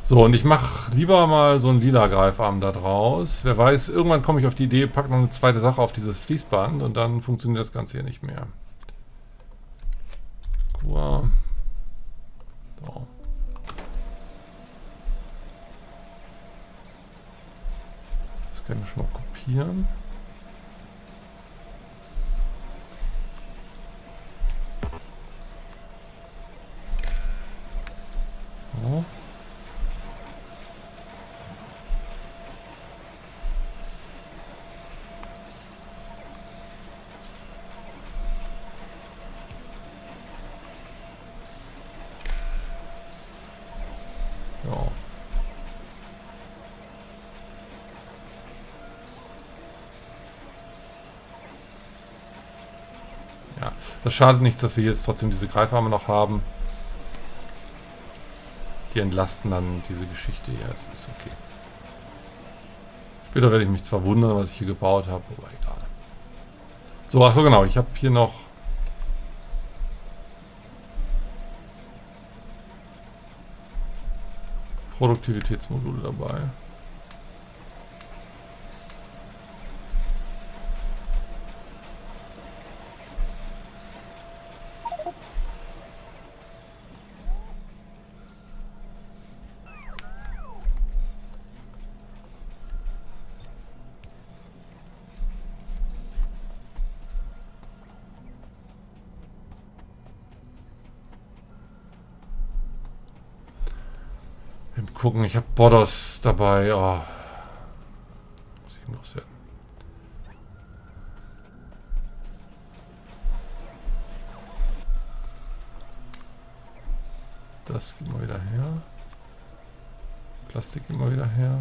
So, und ich mache lieber mal so einen lila Greifarm da draus. Wer weiß, irgendwann komme ich auf die Idee, packe noch eine zweite Sache auf dieses Fließband und dann funktioniert das Ganze hier nicht mehr. Gua. So. Das können wir schon mal kopieren. So. Das schadet nichts, dass wir jetzt trotzdem diese Greifarme noch haben. Die entlasten dann diese Geschichte. Ja, es ist okay. Später werde ich mich zwar wundern, was ich hier gebaut habe, aber egal. So, achso genau, ich habe hier noch... Produktivitätsmodule dabei. Gucken, ich habe Borders dabei. Oh. Muss eben loswerden. Das geben wir wieder her. Plastik geben wir wieder her.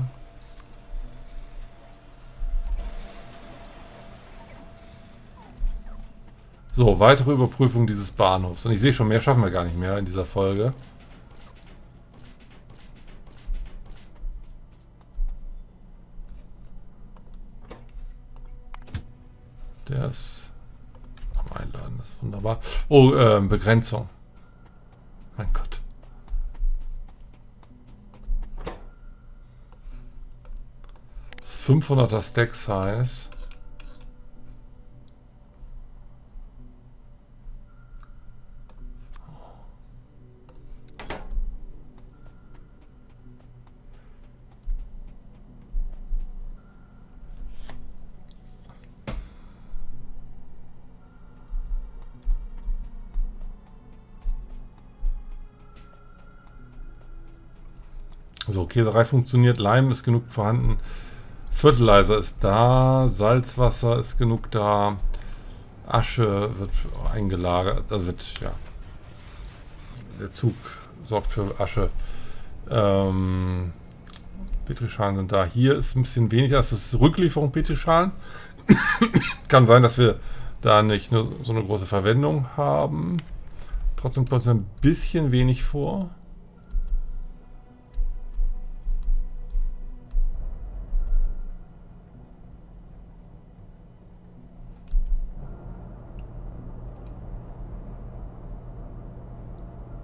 So, weitere Überprüfung dieses Bahnhofs. Und ich sehe schon, mehr schaffen wir gar nicht mehr in dieser Folge. Wunderbar. Oh, ähm, Begrenzung. Mein Gott. Das fünfhunderter Stack Size. So, Käserei funktioniert, Leim ist genug vorhanden, Fertilizer ist da, Salzwasser ist genug da, Asche wird eingelagert, also wird, ja, der Zug sorgt für Asche. Ähm, Petrischalen sind da. Hier ist ein bisschen weniger, also es ist Rücklieferung Petrischalen. Kann sein, dass wir da nicht nur so eine große Verwendung haben. Trotzdem kommt es ein bisschen wenig vor.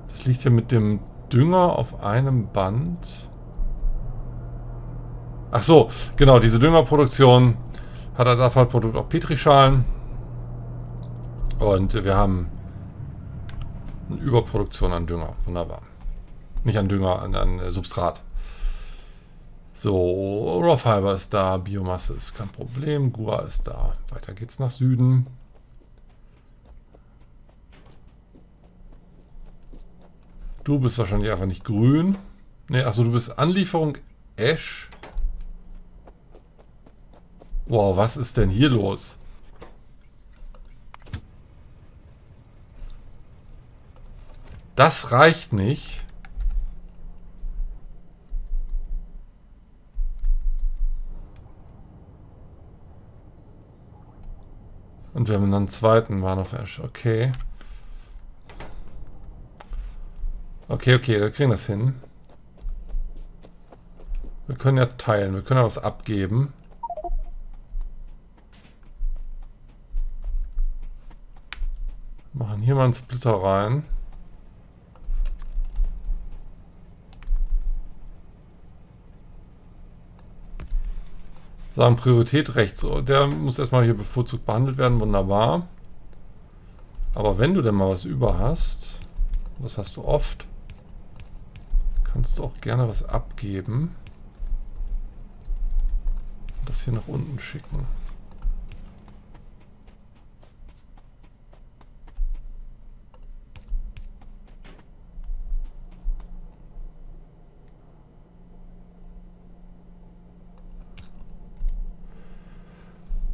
Das liegt hier mit dem Dünger auf einem Band. Ach so, genau, diese Düngerproduktion hat als Abfallprodukt auch Petrischalen. Und wir haben eine Überproduktion an Dünger. Wunderbar. Nicht an Dünger, an, an Substrat. So, Raw Fiber ist da, Biomasse ist kein Problem, Gua ist da. Weiter geht's nach Süden. Du bist wahrscheinlich einfach nicht grün. Ne, achso, du bist Anlieferung Ash. Wow, was ist denn hier los? Das reicht nicht. Und wir haben dann einen zweiten Warnhof. Okay. Okay, okay, wir kriegen das hin. Wir können ja teilen, wir können ja was abgeben. Machen hier mal einen Splitter rein. Sagen Priorität rechts. Der muss erstmal hier bevorzugt behandelt werden. Wunderbar. Aber wenn du denn mal was über hast, das hast du oft, kannst du auch gerne was abgeben. Das hier nach unten schicken.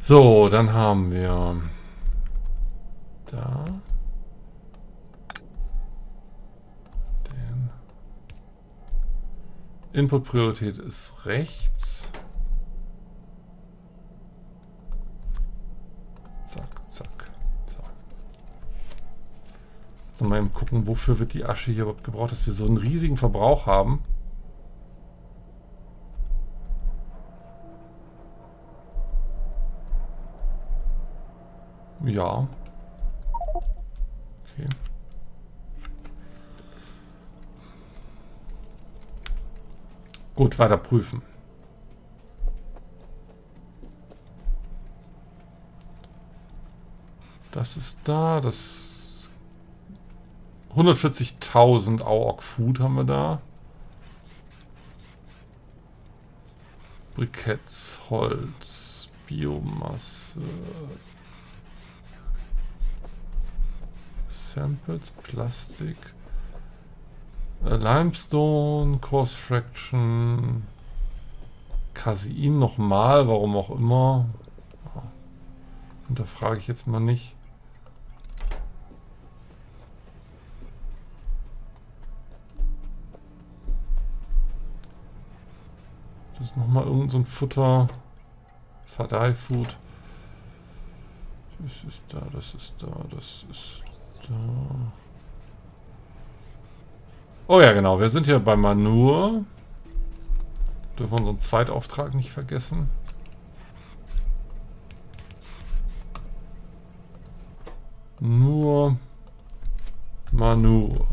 So, dann haben wir da den Input-Priorität ist rechts. Zack, zack. So. Jetzt nochmal eben gucken, wofür wird die Asche hier überhaupt gebraucht, dass wir so einen riesigen Verbrauch haben. Ja. Okay. Gut, weiter prüfen. Das ist da, das hundertvierzigtausend A O C Food haben wir da. Briketts, Holz, Biomasse. Samples, Plastik, äh, Limestone, Cross Fraction, Casein nochmal, warum auch immer. Ja. Hinterfrage ich jetzt mal nicht. Das ist nochmal irgend so ein Futter. Fadai Food. Das ist da, das ist da, das ist. Oh ja, genau. Wir sind hier bei Manur. Dürfen wir unseren Zweitauftrag nicht vergessen. Nur Manur.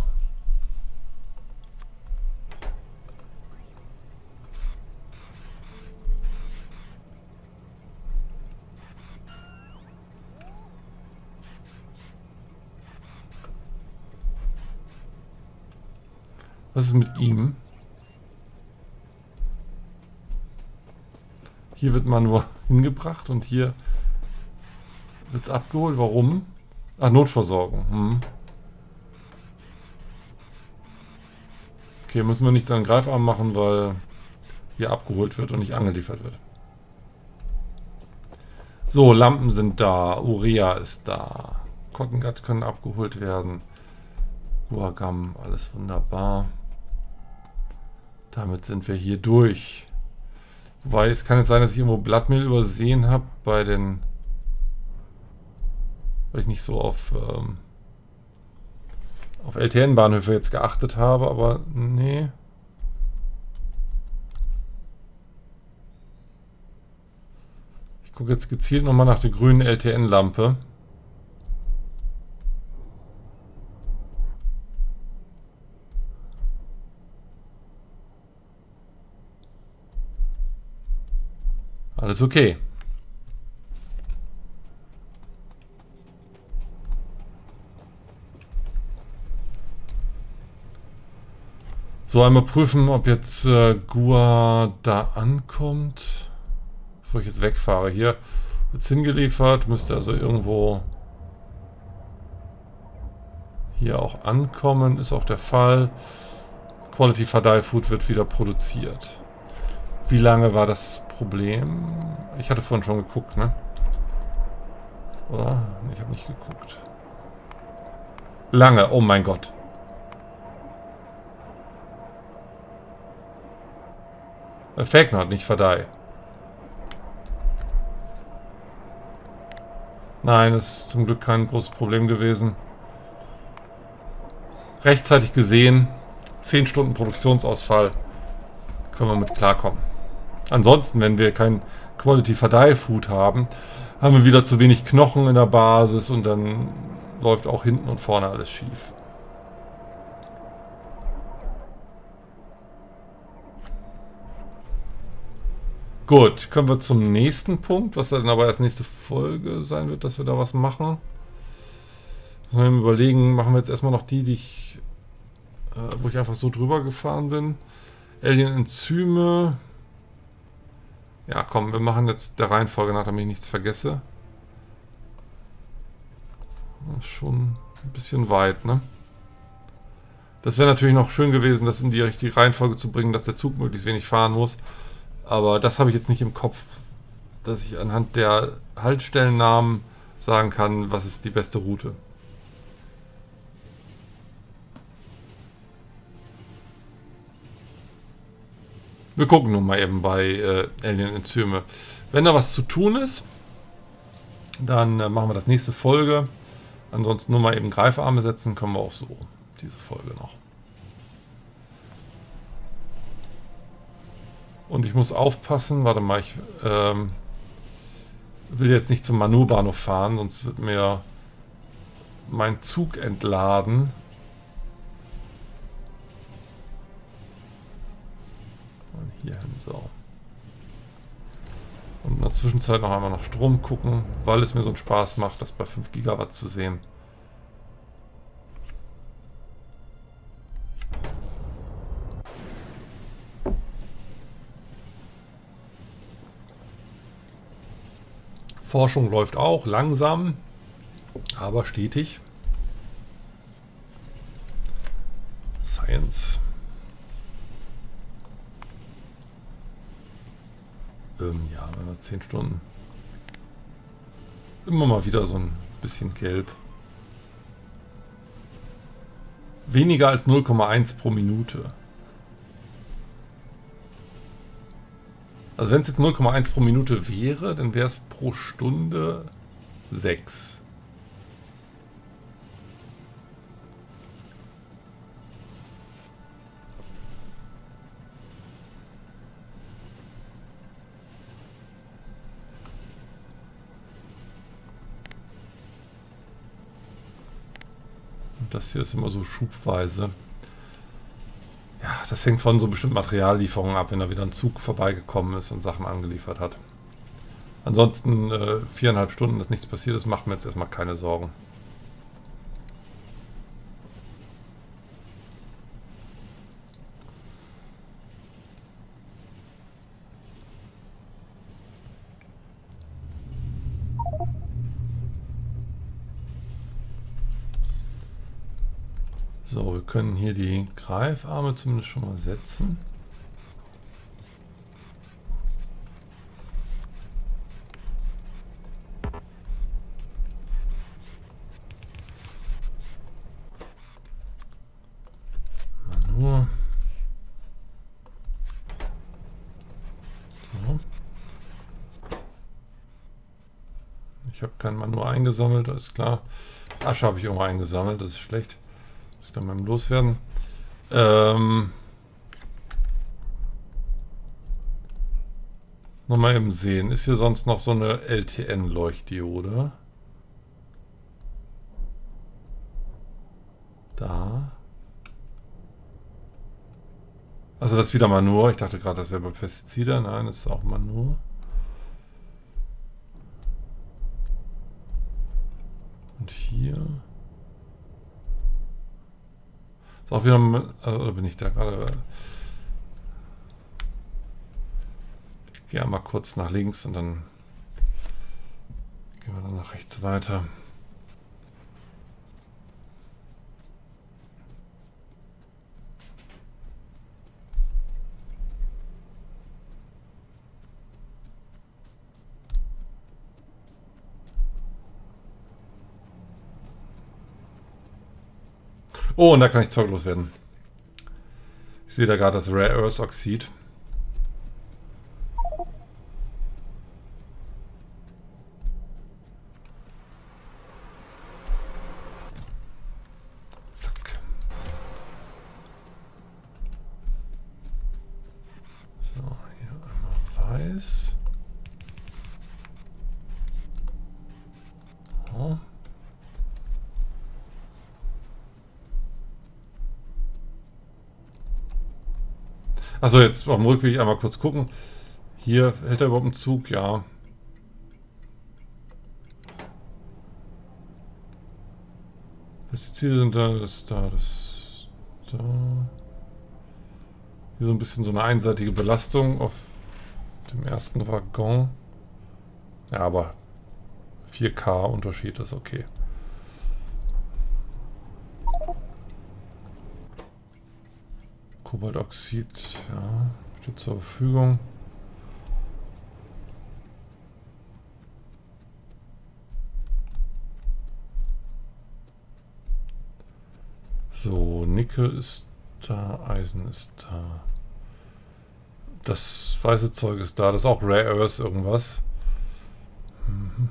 Was ist mit ihm? Hier wird man nur hingebracht und hier wird es abgeholt. Warum? Ah, Notversorgung. Hm. Okay, müssen wir nichts an den Greifarm machen, weil hier abgeholt wird und nicht angeliefert wird. So, Lampen sind da, Urea ist da. Cotton-Gut können abgeholt werden. Guar Gum, alles wunderbar. Damit sind wir hier durch. Wobei, es kann jetzt sein, dass ich irgendwo Blattmehl übersehen habe bei den... Weil ich nicht so auf, ähm, auf L T N-Bahnhöfe jetzt geachtet habe, aber nee. Ich gucke jetzt gezielt nochmal nach der grünen L T N-Lampe. Alles okay. So, einmal prüfen, ob jetzt äh, Gua da ankommt. Bevor ich jetzt wegfahre. Hier wird es hingeliefert. Müsste also irgendwo hier auch ankommen. Ist auch der Fall. Quality Fadai Food wird wieder produziert. Wie lange war das Problem? Ich hatte vorhin schon geguckt, ne? Oder? Ich habe nicht geguckt. Lange, oh mein Gott. Fake Not, nicht Verdei. Nein, das ist zum Glück kein großes Problem gewesen. Rechtzeitig gesehen, zehn Stunden Produktionsausfall, können wir mit klarkommen. Ansonsten, wenn wir kein Quality Verdei Food haben, haben wir wieder zu wenig Knochen in der Basis und dann läuft auch hinten und vorne alles schief. Gut, können wir zum nächsten Punkt, was dann aber erst nächste Folge sein wird, dass wir da was machen. Müssen wir eben überlegen, machen wir jetzt erstmal noch die, die ich, äh, wo ich einfach so drüber gefahren bin. Alien-Enzyme. Ja komm, wir machen jetzt der Reihenfolge nach, damit ich nichts vergesse. Das ist schon ein bisschen weit, ne? Das wäre natürlich noch schön gewesen, das in die richtige Reihenfolge zu bringen, dass der Zug möglichst wenig fahren muss. Aber das habe ich jetzt nicht im Kopf, dass ich anhand der Haltstellennamen sagen kann, was ist die beste Route. Wir gucken nun mal eben bei äh, Alien Enzyme. Wenn da was zu tun ist, dann äh, machen wir das nächste Folge. Ansonsten nur mal eben Greifarme setzen, können wir auch so diese Folge noch. Und ich muss aufpassen, warte mal, ich ähm, will jetzt nicht zum Manu-Bahnhof fahren, sonst wird mir mein Zug entladen. Und hier hin, so. Und in der Zwischenzeit noch einmal nach Strom gucken, weil es mir so einen Spaß macht, das bei fünf Gigawatt zu sehen. Forschung läuft auch langsam, aber stetig. Science. Ähm, ja, zehn Stunden. Immer mal wieder so ein bisschen gelb. Weniger als null Komma eins pro Minute. Also wenn es jetzt null Komma eins pro Minute wäre, dann wäre es pro Stunde sechs. Und das hier ist immer so schubweise. Ja, das hängt von so bestimmten Materiallieferungen ab, wenn da wieder ein Zug vorbeigekommen ist und Sachen angeliefert hat. Ansonsten äh, viereinhalb Stunden, dass nichts passiert ist, macht mir jetzt erstmal keine Sorgen. So, wir können hier die Greifarme zumindest schon mal setzen. Manur. So. Ich habe kein Manur eingesammelt, das ist klar. Asche habe ich irgendwo eingesammelt, das ist schlecht. Das kann man loswerden. Ähm, Nochmal eben sehen. Ist hier sonst noch so eine L T N-Leuchtdiode? Da. Also das ist wieder Manur. Ich dachte gerade, das wäre bei Pestizide. Nein, das ist auch Manur. Und hier... Auch wieder, oder bin ich da gerade? Ich gehe einmal kurz nach links und dann gehen wir dann nach rechts weiter. Oh, und da kann ich Zeug loswerden. Ich sehe da gerade das Rare Earth Oxid. Zack. So, hier einmal weiß. Oh. Also jetzt auf dem Rückweg einmal kurz gucken. Hier hält er überhaupt einen Zug, ja. Pestizide sind da, das ist da, das ist da. Hier so ein bisschen so eine einseitige Belastung auf dem ersten Waggon. Ja, aber vier K Unterschied ist okay. Kobaltoxid, ja, steht zur Verfügung. So, Nickel ist da, Eisen ist da. Das weiße Zeug ist da, das ist auch Rare Earth irgendwas. Mhm.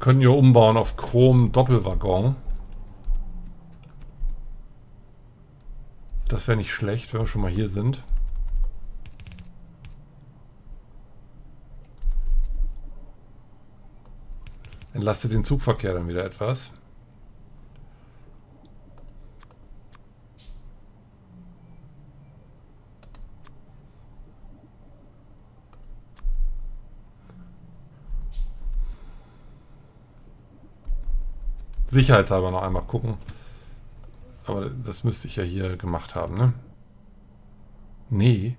Können wir umbauen auf Chrom-Doppelwaggon. Das wäre nicht schlecht, wenn wir schon mal hier sind. Entlastet den Zugverkehr dann wieder etwas. Sicherheitshalber noch einmal gucken. Aber das müsste ich ja hier gemacht haben, ne? Nee.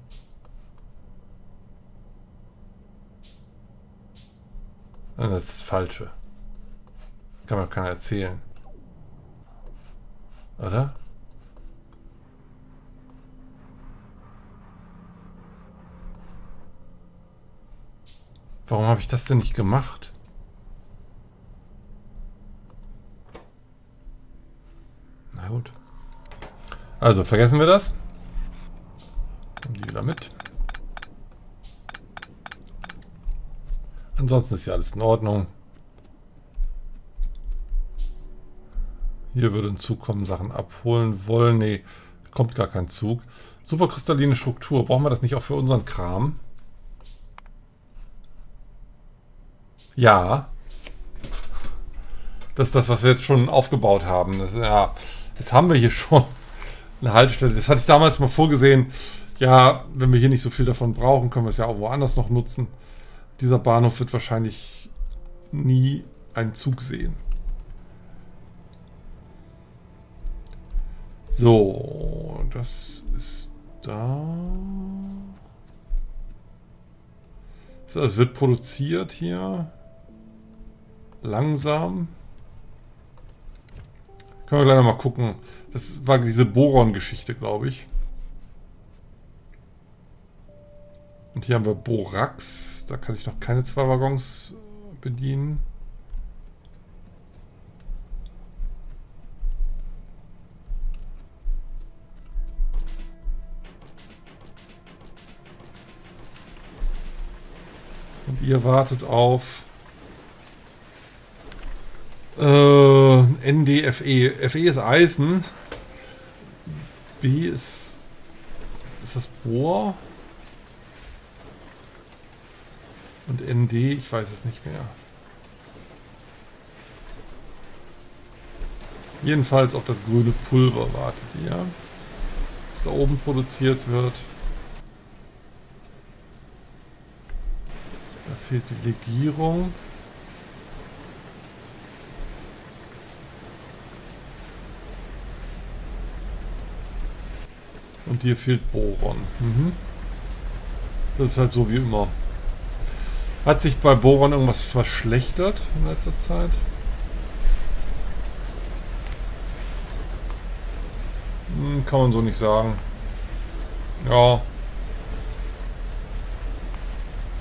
Das ist das Falsche. Kann man keiner erzählen. Oder? Warum habe ich das denn nicht gemacht? Gut. Also vergessen wir das. Nehmen die wieder mit. Ansonsten ist ja alles in Ordnung. Hier würde ein Zug kommen, Sachen abholen wollen. Nee, kommt gar kein Zug. Superkristalline Struktur. Brauchen wir das nicht auch für unseren Kram? Ja. Das ist das, was wir jetzt schon aufgebaut haben. Das, ja. Jetzt haben wir hier schon eine Haltestelle. Das hatte ich damals mal vorgesehen. Ja, wenn wir hier nicht so viel davon brauchen, können wir es ja auch woanders noch nutzen. Dieser Bahnhof wird wahrscheinlich nie einen Zug sehen. So, das ist da. So, es wird produziert hier. Langsam. Können wir gleich nochmal gucken. Das war diese Boron-Geschichte, glaube ich. Und hier haben wir Borax. Da kann ich noch keine zwei Waggons bedienen. Und ihr wartet auf äh, N D F E. F E ist Eisen. B ist... Ist das Bohr? Und N D, ich weiß es nicht mehr. Jedenfalls auf das grüne Pulver wartet ihr. Was da oben produziert wird. Da fehlt die Legierung. Und hier fehlt Boron. Mhm. Das ist halt so wie immer. Hat sich bei Boron irgendwas verschlechtert in letzter Zeit? Hm, kann man so nicht sagen. Ja.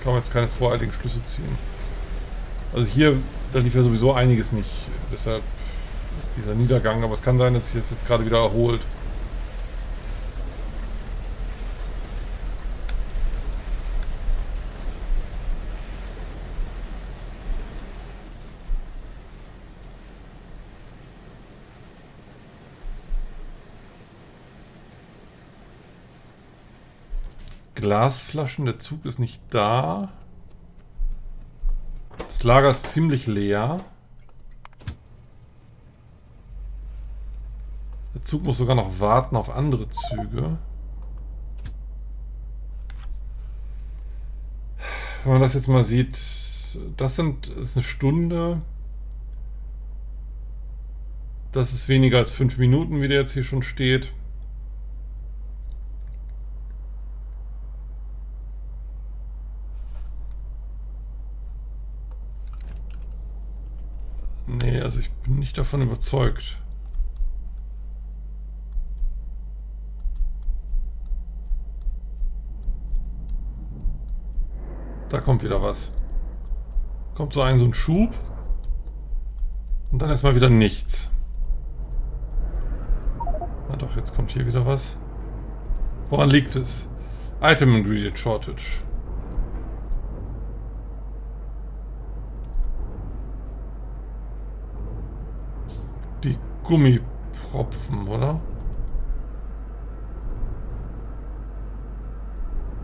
Kann man jetzt keine voreiligen Schlüsse ziehen. Also hier, da lief ja sowieso einiges nicht. Deshalb dieser Niedergang. Aber es kann sein, dass sich das jetzt gerade wieder erholt. Glasflaschen, der Zug ist nicht da. Das Lager ist ziemlich leer. Der Zug muss sogar noch warten auf andere Züge. Wenn man das jetzt mal sieht, das sind, das ist eine Stunde. Das ist weniger als fünf Minuten, wie der jetzt hier schon steht. Nee, also ich bin nicht davon überzeugt. Da kommt wieder was. Kommt so ein, so ein Schub. Und dann erstmal wieder nichts. Na doch, jetzt kommt hier wieder was. Woran liegt es? Item Ingredient Shortage. Die Gummipropfen, oder?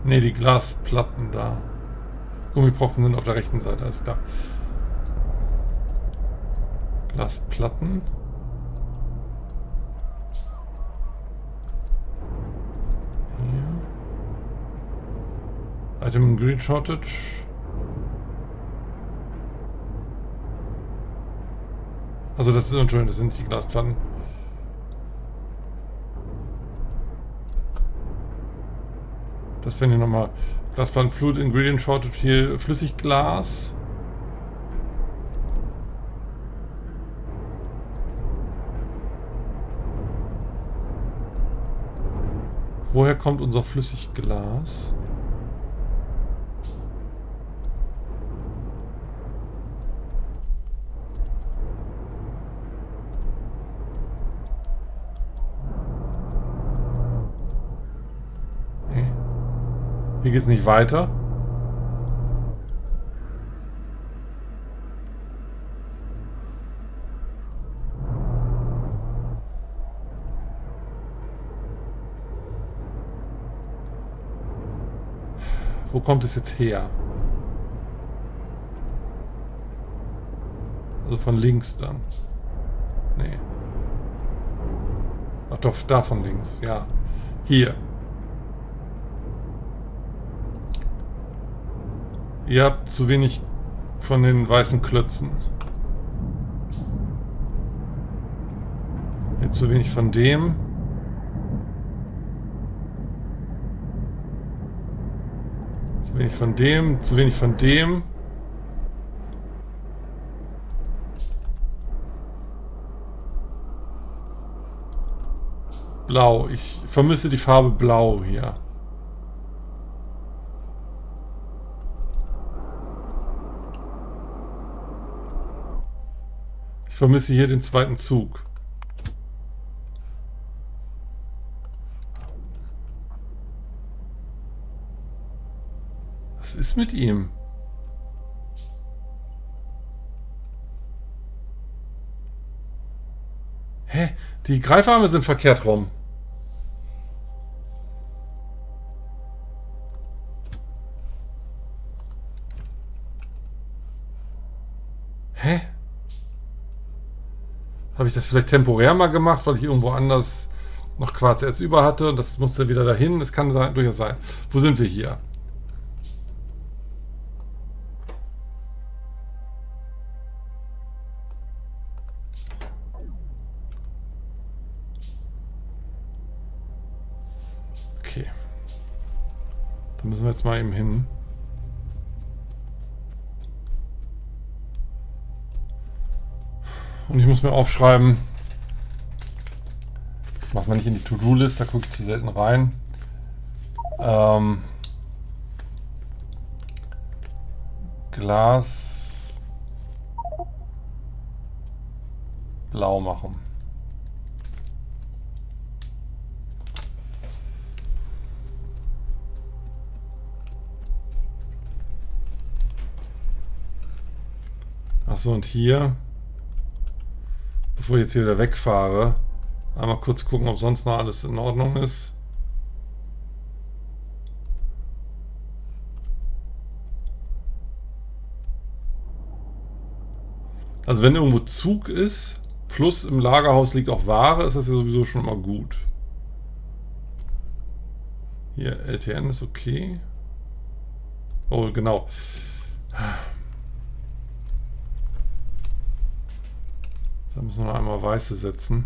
Ne, die Glasplatten da. Gummipropfen sind auf der rechten Seite, ist klar. Glasplatten. Hier. Item Ingredient Shortage. Also das ist unschön, das sind die Glasplatten. Das werden hier nochmal Glasplatten, Fluid Ingredient Shortage, hier Flüssigglas. Woher kommt unser Flüssigglas? Hier geht es nicht weiter. Wo kommt es jetzt her? Also von links dann. Nee. Ach doch, da von links, ja. Hier. Ihr habt zu wenig von den weißen Klötzen. Ihr habt zu wenig von dem. Zu wenig von dem, zu wenig von dem. Blau. Ich vermisse die Farbe Blau hier. Ich vermisse hier den zweiten Zug. Was ist mit ihm? Hä? Die Greifarme sind verkehrt rum. Hä? Habe ich das vielleicht temporär mal gemacht, weil ich irgendwo anders noch Quarzerz über hatte? Das musste wieder dahin. Das kann durchaus sein. Wo sind wir hier? Müssen wir jetzt mal eben hin. Und ich muss mir aufschreiben, ich mach's mal nicht in die To-Do-List, da gucke ich zu selten rein. Ähm, Glas blau machen. Achso, und hier, bevor ich jetzt hier wieder wegfahre, einmal kurz gucken, ob sonst noch alles in Ordnung ist. Also wenn irgendwo Zug ist, plus im Lagerhaus liegt auch Ware, ist das ja sowieso schon immer gut. Hier, L T N ist okay. Oh, genau. Da müssen wir noch einmal weiße setzen.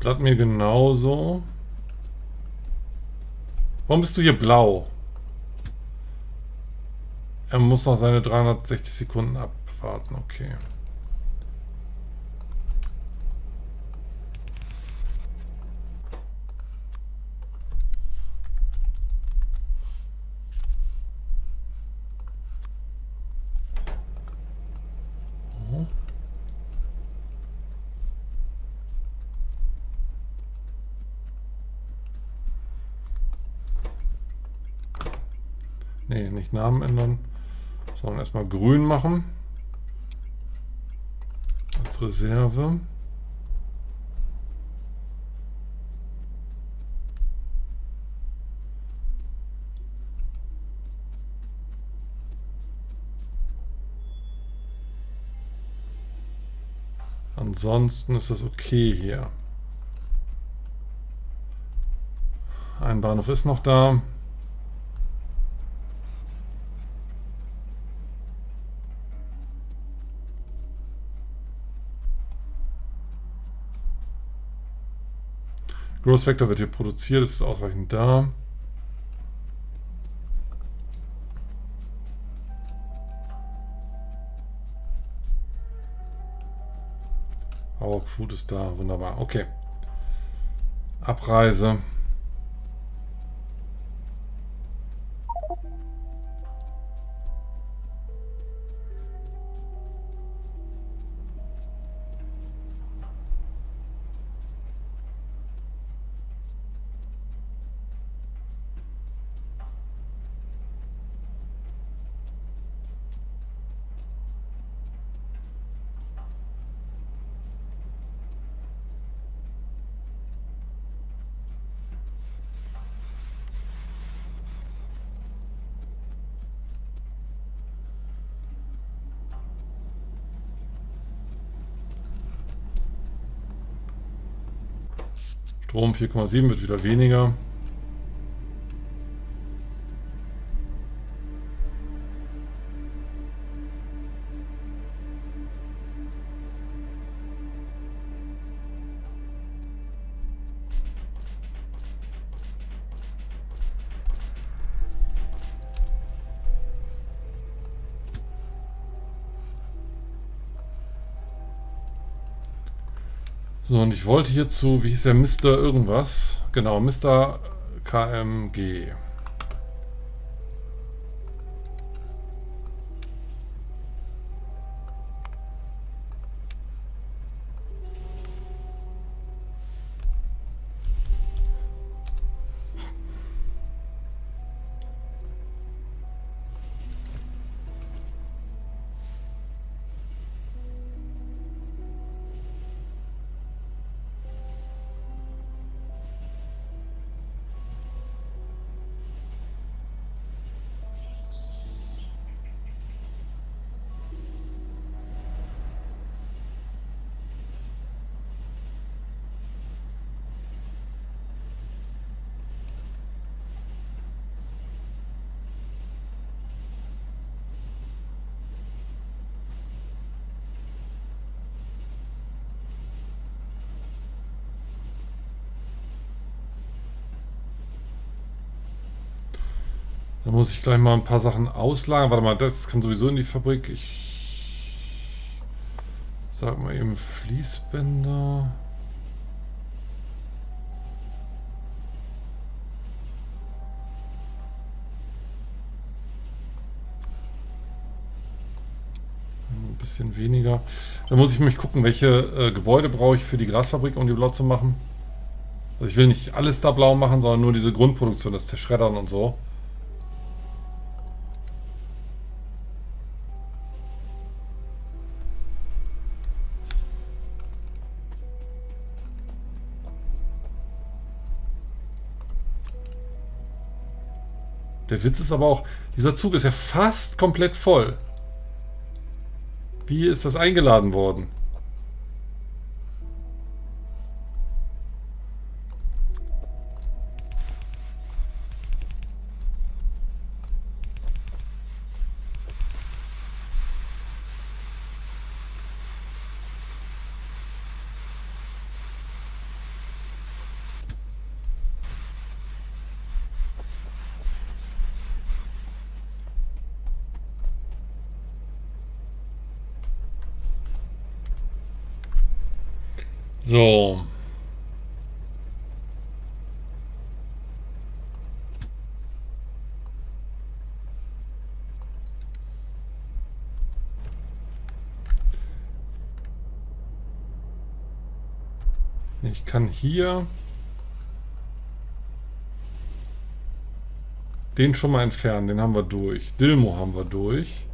Blatt mir genauso. Warum bist du hier blau? Er muss noch seine dreihundertsechzig Sekunden abwarten, okay. Nee, nicht Namen ändern, sondern erstmal grün machen. Als Reserve. Ansonsten ist das okay hier. Ein Bahnhof ist noch da. Growth Factor wird hier produziert, das ist ausreichend da. Auch Food ist da, wunderbar. Okay. Abreise. Strom vier Komma sieben wird wieder weniger. So, und ich wollte hierzu, wie hieß der, Mister irgendwas? Genau, Mister K M G. Da muss ich gleich mal ein paar Sachen auslagern. Warte mal, das kann sowieso in die Fabrik. Ich sag mal eben Fließbänder. Ein bisschen weniger. Da muss ich mich gucken, welche äh, Gebäude brauche ich für die Glasfabrik, um die blau zu machen. Also ich will nicht alles da blau machen, sondern nur diese Grundproduktion, das Zerschreddern und so. Der Witz ist aber auch, dieser Zug ist ja fast komplett voll. Wie ist das eingeladen worden? So. Ich kann hier den schon mal entfernen, den haben wir durch. Dilmo haben wir durch.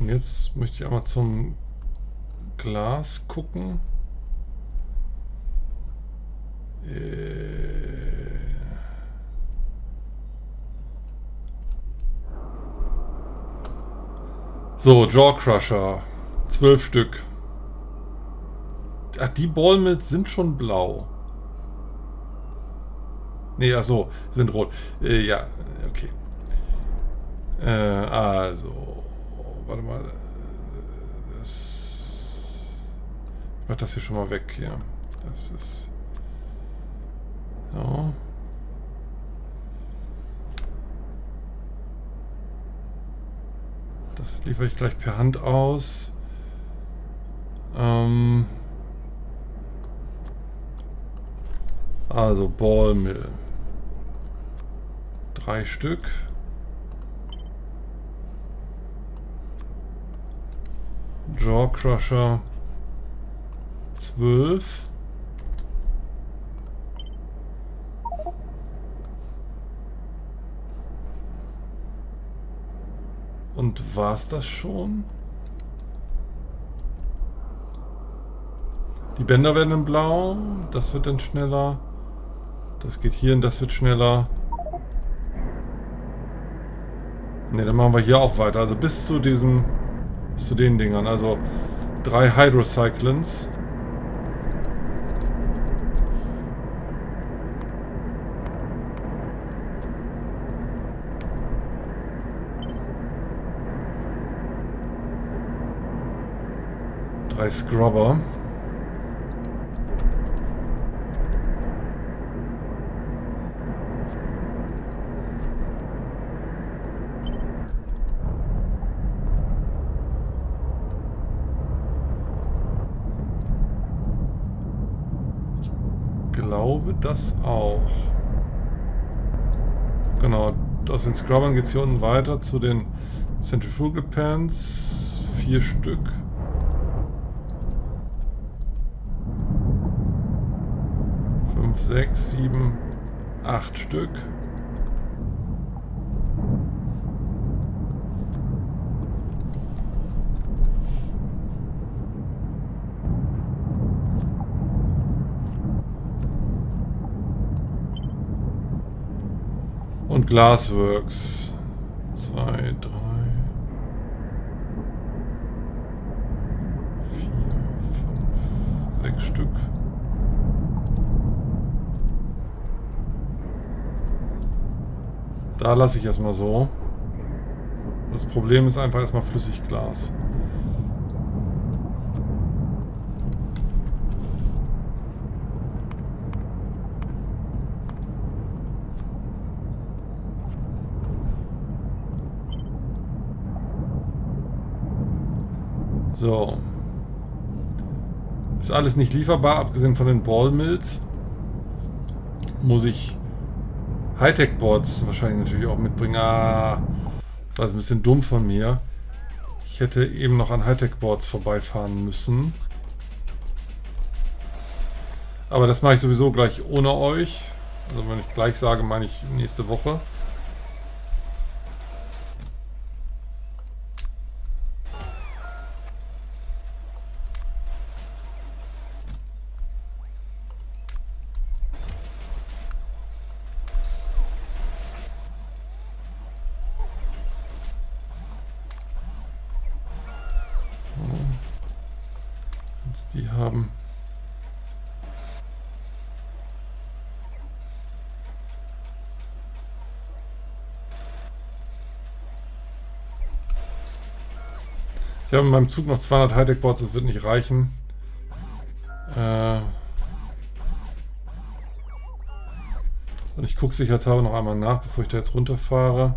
Jetzt möchte ich einmal zum Glas gucken. So, Jaw Crusher. Zwölf Stück. Ach, die Ball Mills sind schon blau. Ne, ach so, sind rot. Äh, ja, okay. Äh, also... Warte mal. Das ich mach das hier schon mal weg hier. Das ist. So. Das liefere ich gleich per Hand aus. Ähm also Ball Mill. Drei Stück. Jaw Crusher zwölf. Und war's das schon? Die Bänder werden in blau, das wird dann schneller. Das geht hier und das wird schneller. Ne, dann machen wir hier auch weiter. Also bis zu diesem zu den Dingern, also drei Hydrocyclons. Drei Scrubber. Das auch. Genau, aus den Scrubbern geht es hier unten weiter zu den Centrifugal Pans. Vier Stück. Fünf, sechs, sieben, acht Stück. Und Glassworks. Zwei, drei, vier, fünf, sechs Stück. Da lasse ich erstmal so. Das Problem ist einfach erstmal Flüssigglas. So. Ist alles nicht lieferbar, abgesehen von den Ball Mills. Muss ich Hightech Boards wahrscheinlich natürlich auch mitbringen. Ah, war ein bisschen dumm von mir. Ich hätte eben noch an Hightech Boards vorbeifahren müssen. Aber das mache ich sowieso gleich ohne euch. Also wenn ich gleich sage, meine ich nächste Woche. Die haben ich habe in meinem Zug noch zweihundert Hightech Boards, das wird nicht reichen. Äh Und ich gucke sicherheitshalber noch einmal nach, bevor ich da jetzt runterfahre.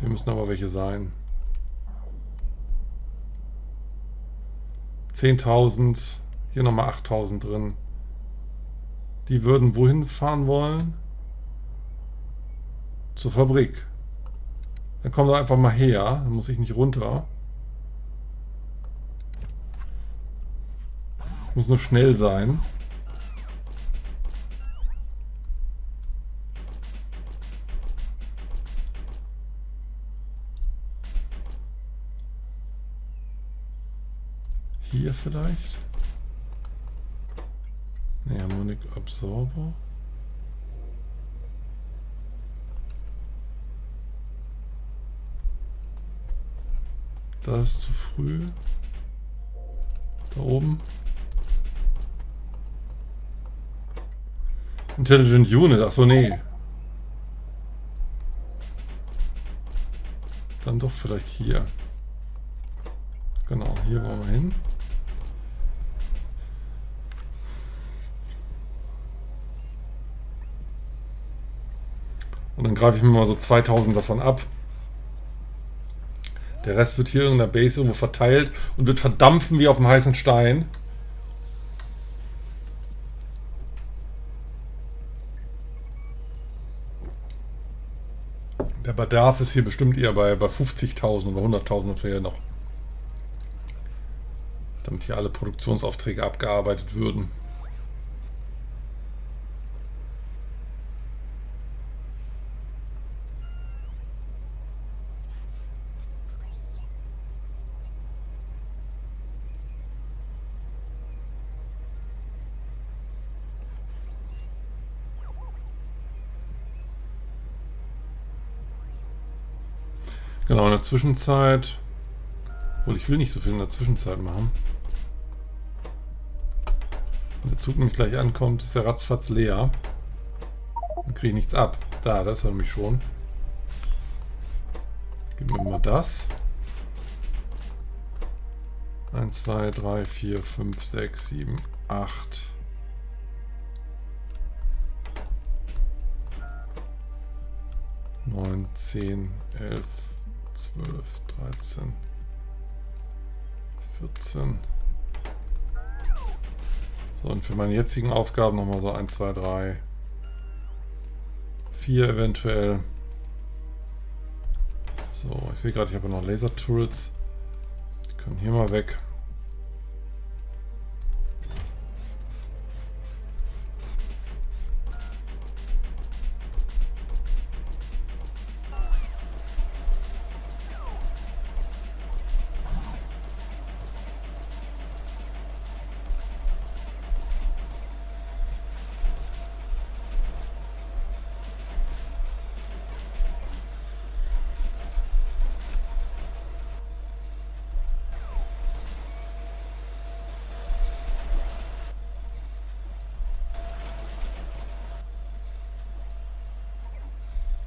Hier müssen aber welche sein. zehntausend, hier nochmal achttausend drin. Die würden wohin fahren wollen? Zur Fabrik. Dann kommen wir einfach mal her, dann muss ich nicht runter. Muss nur schnell sein. Hier vielleicht? Ne, Harmonic Absorber. Das ist zu früh. Da oben. Intelligent Unit, achso, nee. Dann doch vielleicht hier. Genau, hier wollen wir hin. Und dann greife ich mir mal so zweitausend davon ab. Der Rest wird hier in der Base irgendwo verteilt und wird verdampfen wie auf dem heißen Stein. Der Bedarf ist hier bestimmt eher bei, bei fünfzigtausend oder hunderttausend vielleicht noch. Damit hier alle Produktionsaufträge abgearbeitet würden. Genau, in der Zwischenzeit Obwohl, ich will nicht so viel in der Zwischenzeit machen. Wenn der Zug nämlich gleich ankommt, ist der ratzfatz leer. Dann kriege ich nichts ab. Da, das ist er nämlich schon. Gib mir mal das. eins, zwei, drei, vier, fünf, sechs, sieben, acht. neun, zehn, elf, zwölf, dreizehn, vierzehn. So, und für meine jetzigen Aufgaben nochmal so eins, zwei, drei, vier eventuell. So, ich sehe gerade, ich habe noch Laserturrets. Die können hier mal weg.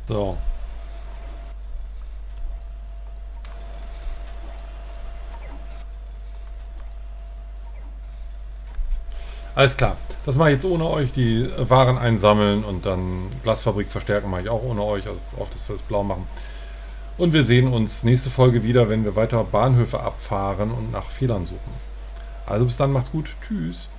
So. Alles klar. Das mache ich jetzt ohne euch. Die Waren einsammeln und dann Glasfabrik verstärken mache ich auch ohne euch. Also auf das wir das blau machen. Und wir sehen uns nächste Folge wieder, wenn wir weiter Bahnhöfe abfahren und nach Fehlern suchen. Also bis dann, macht's gut. Tschüss.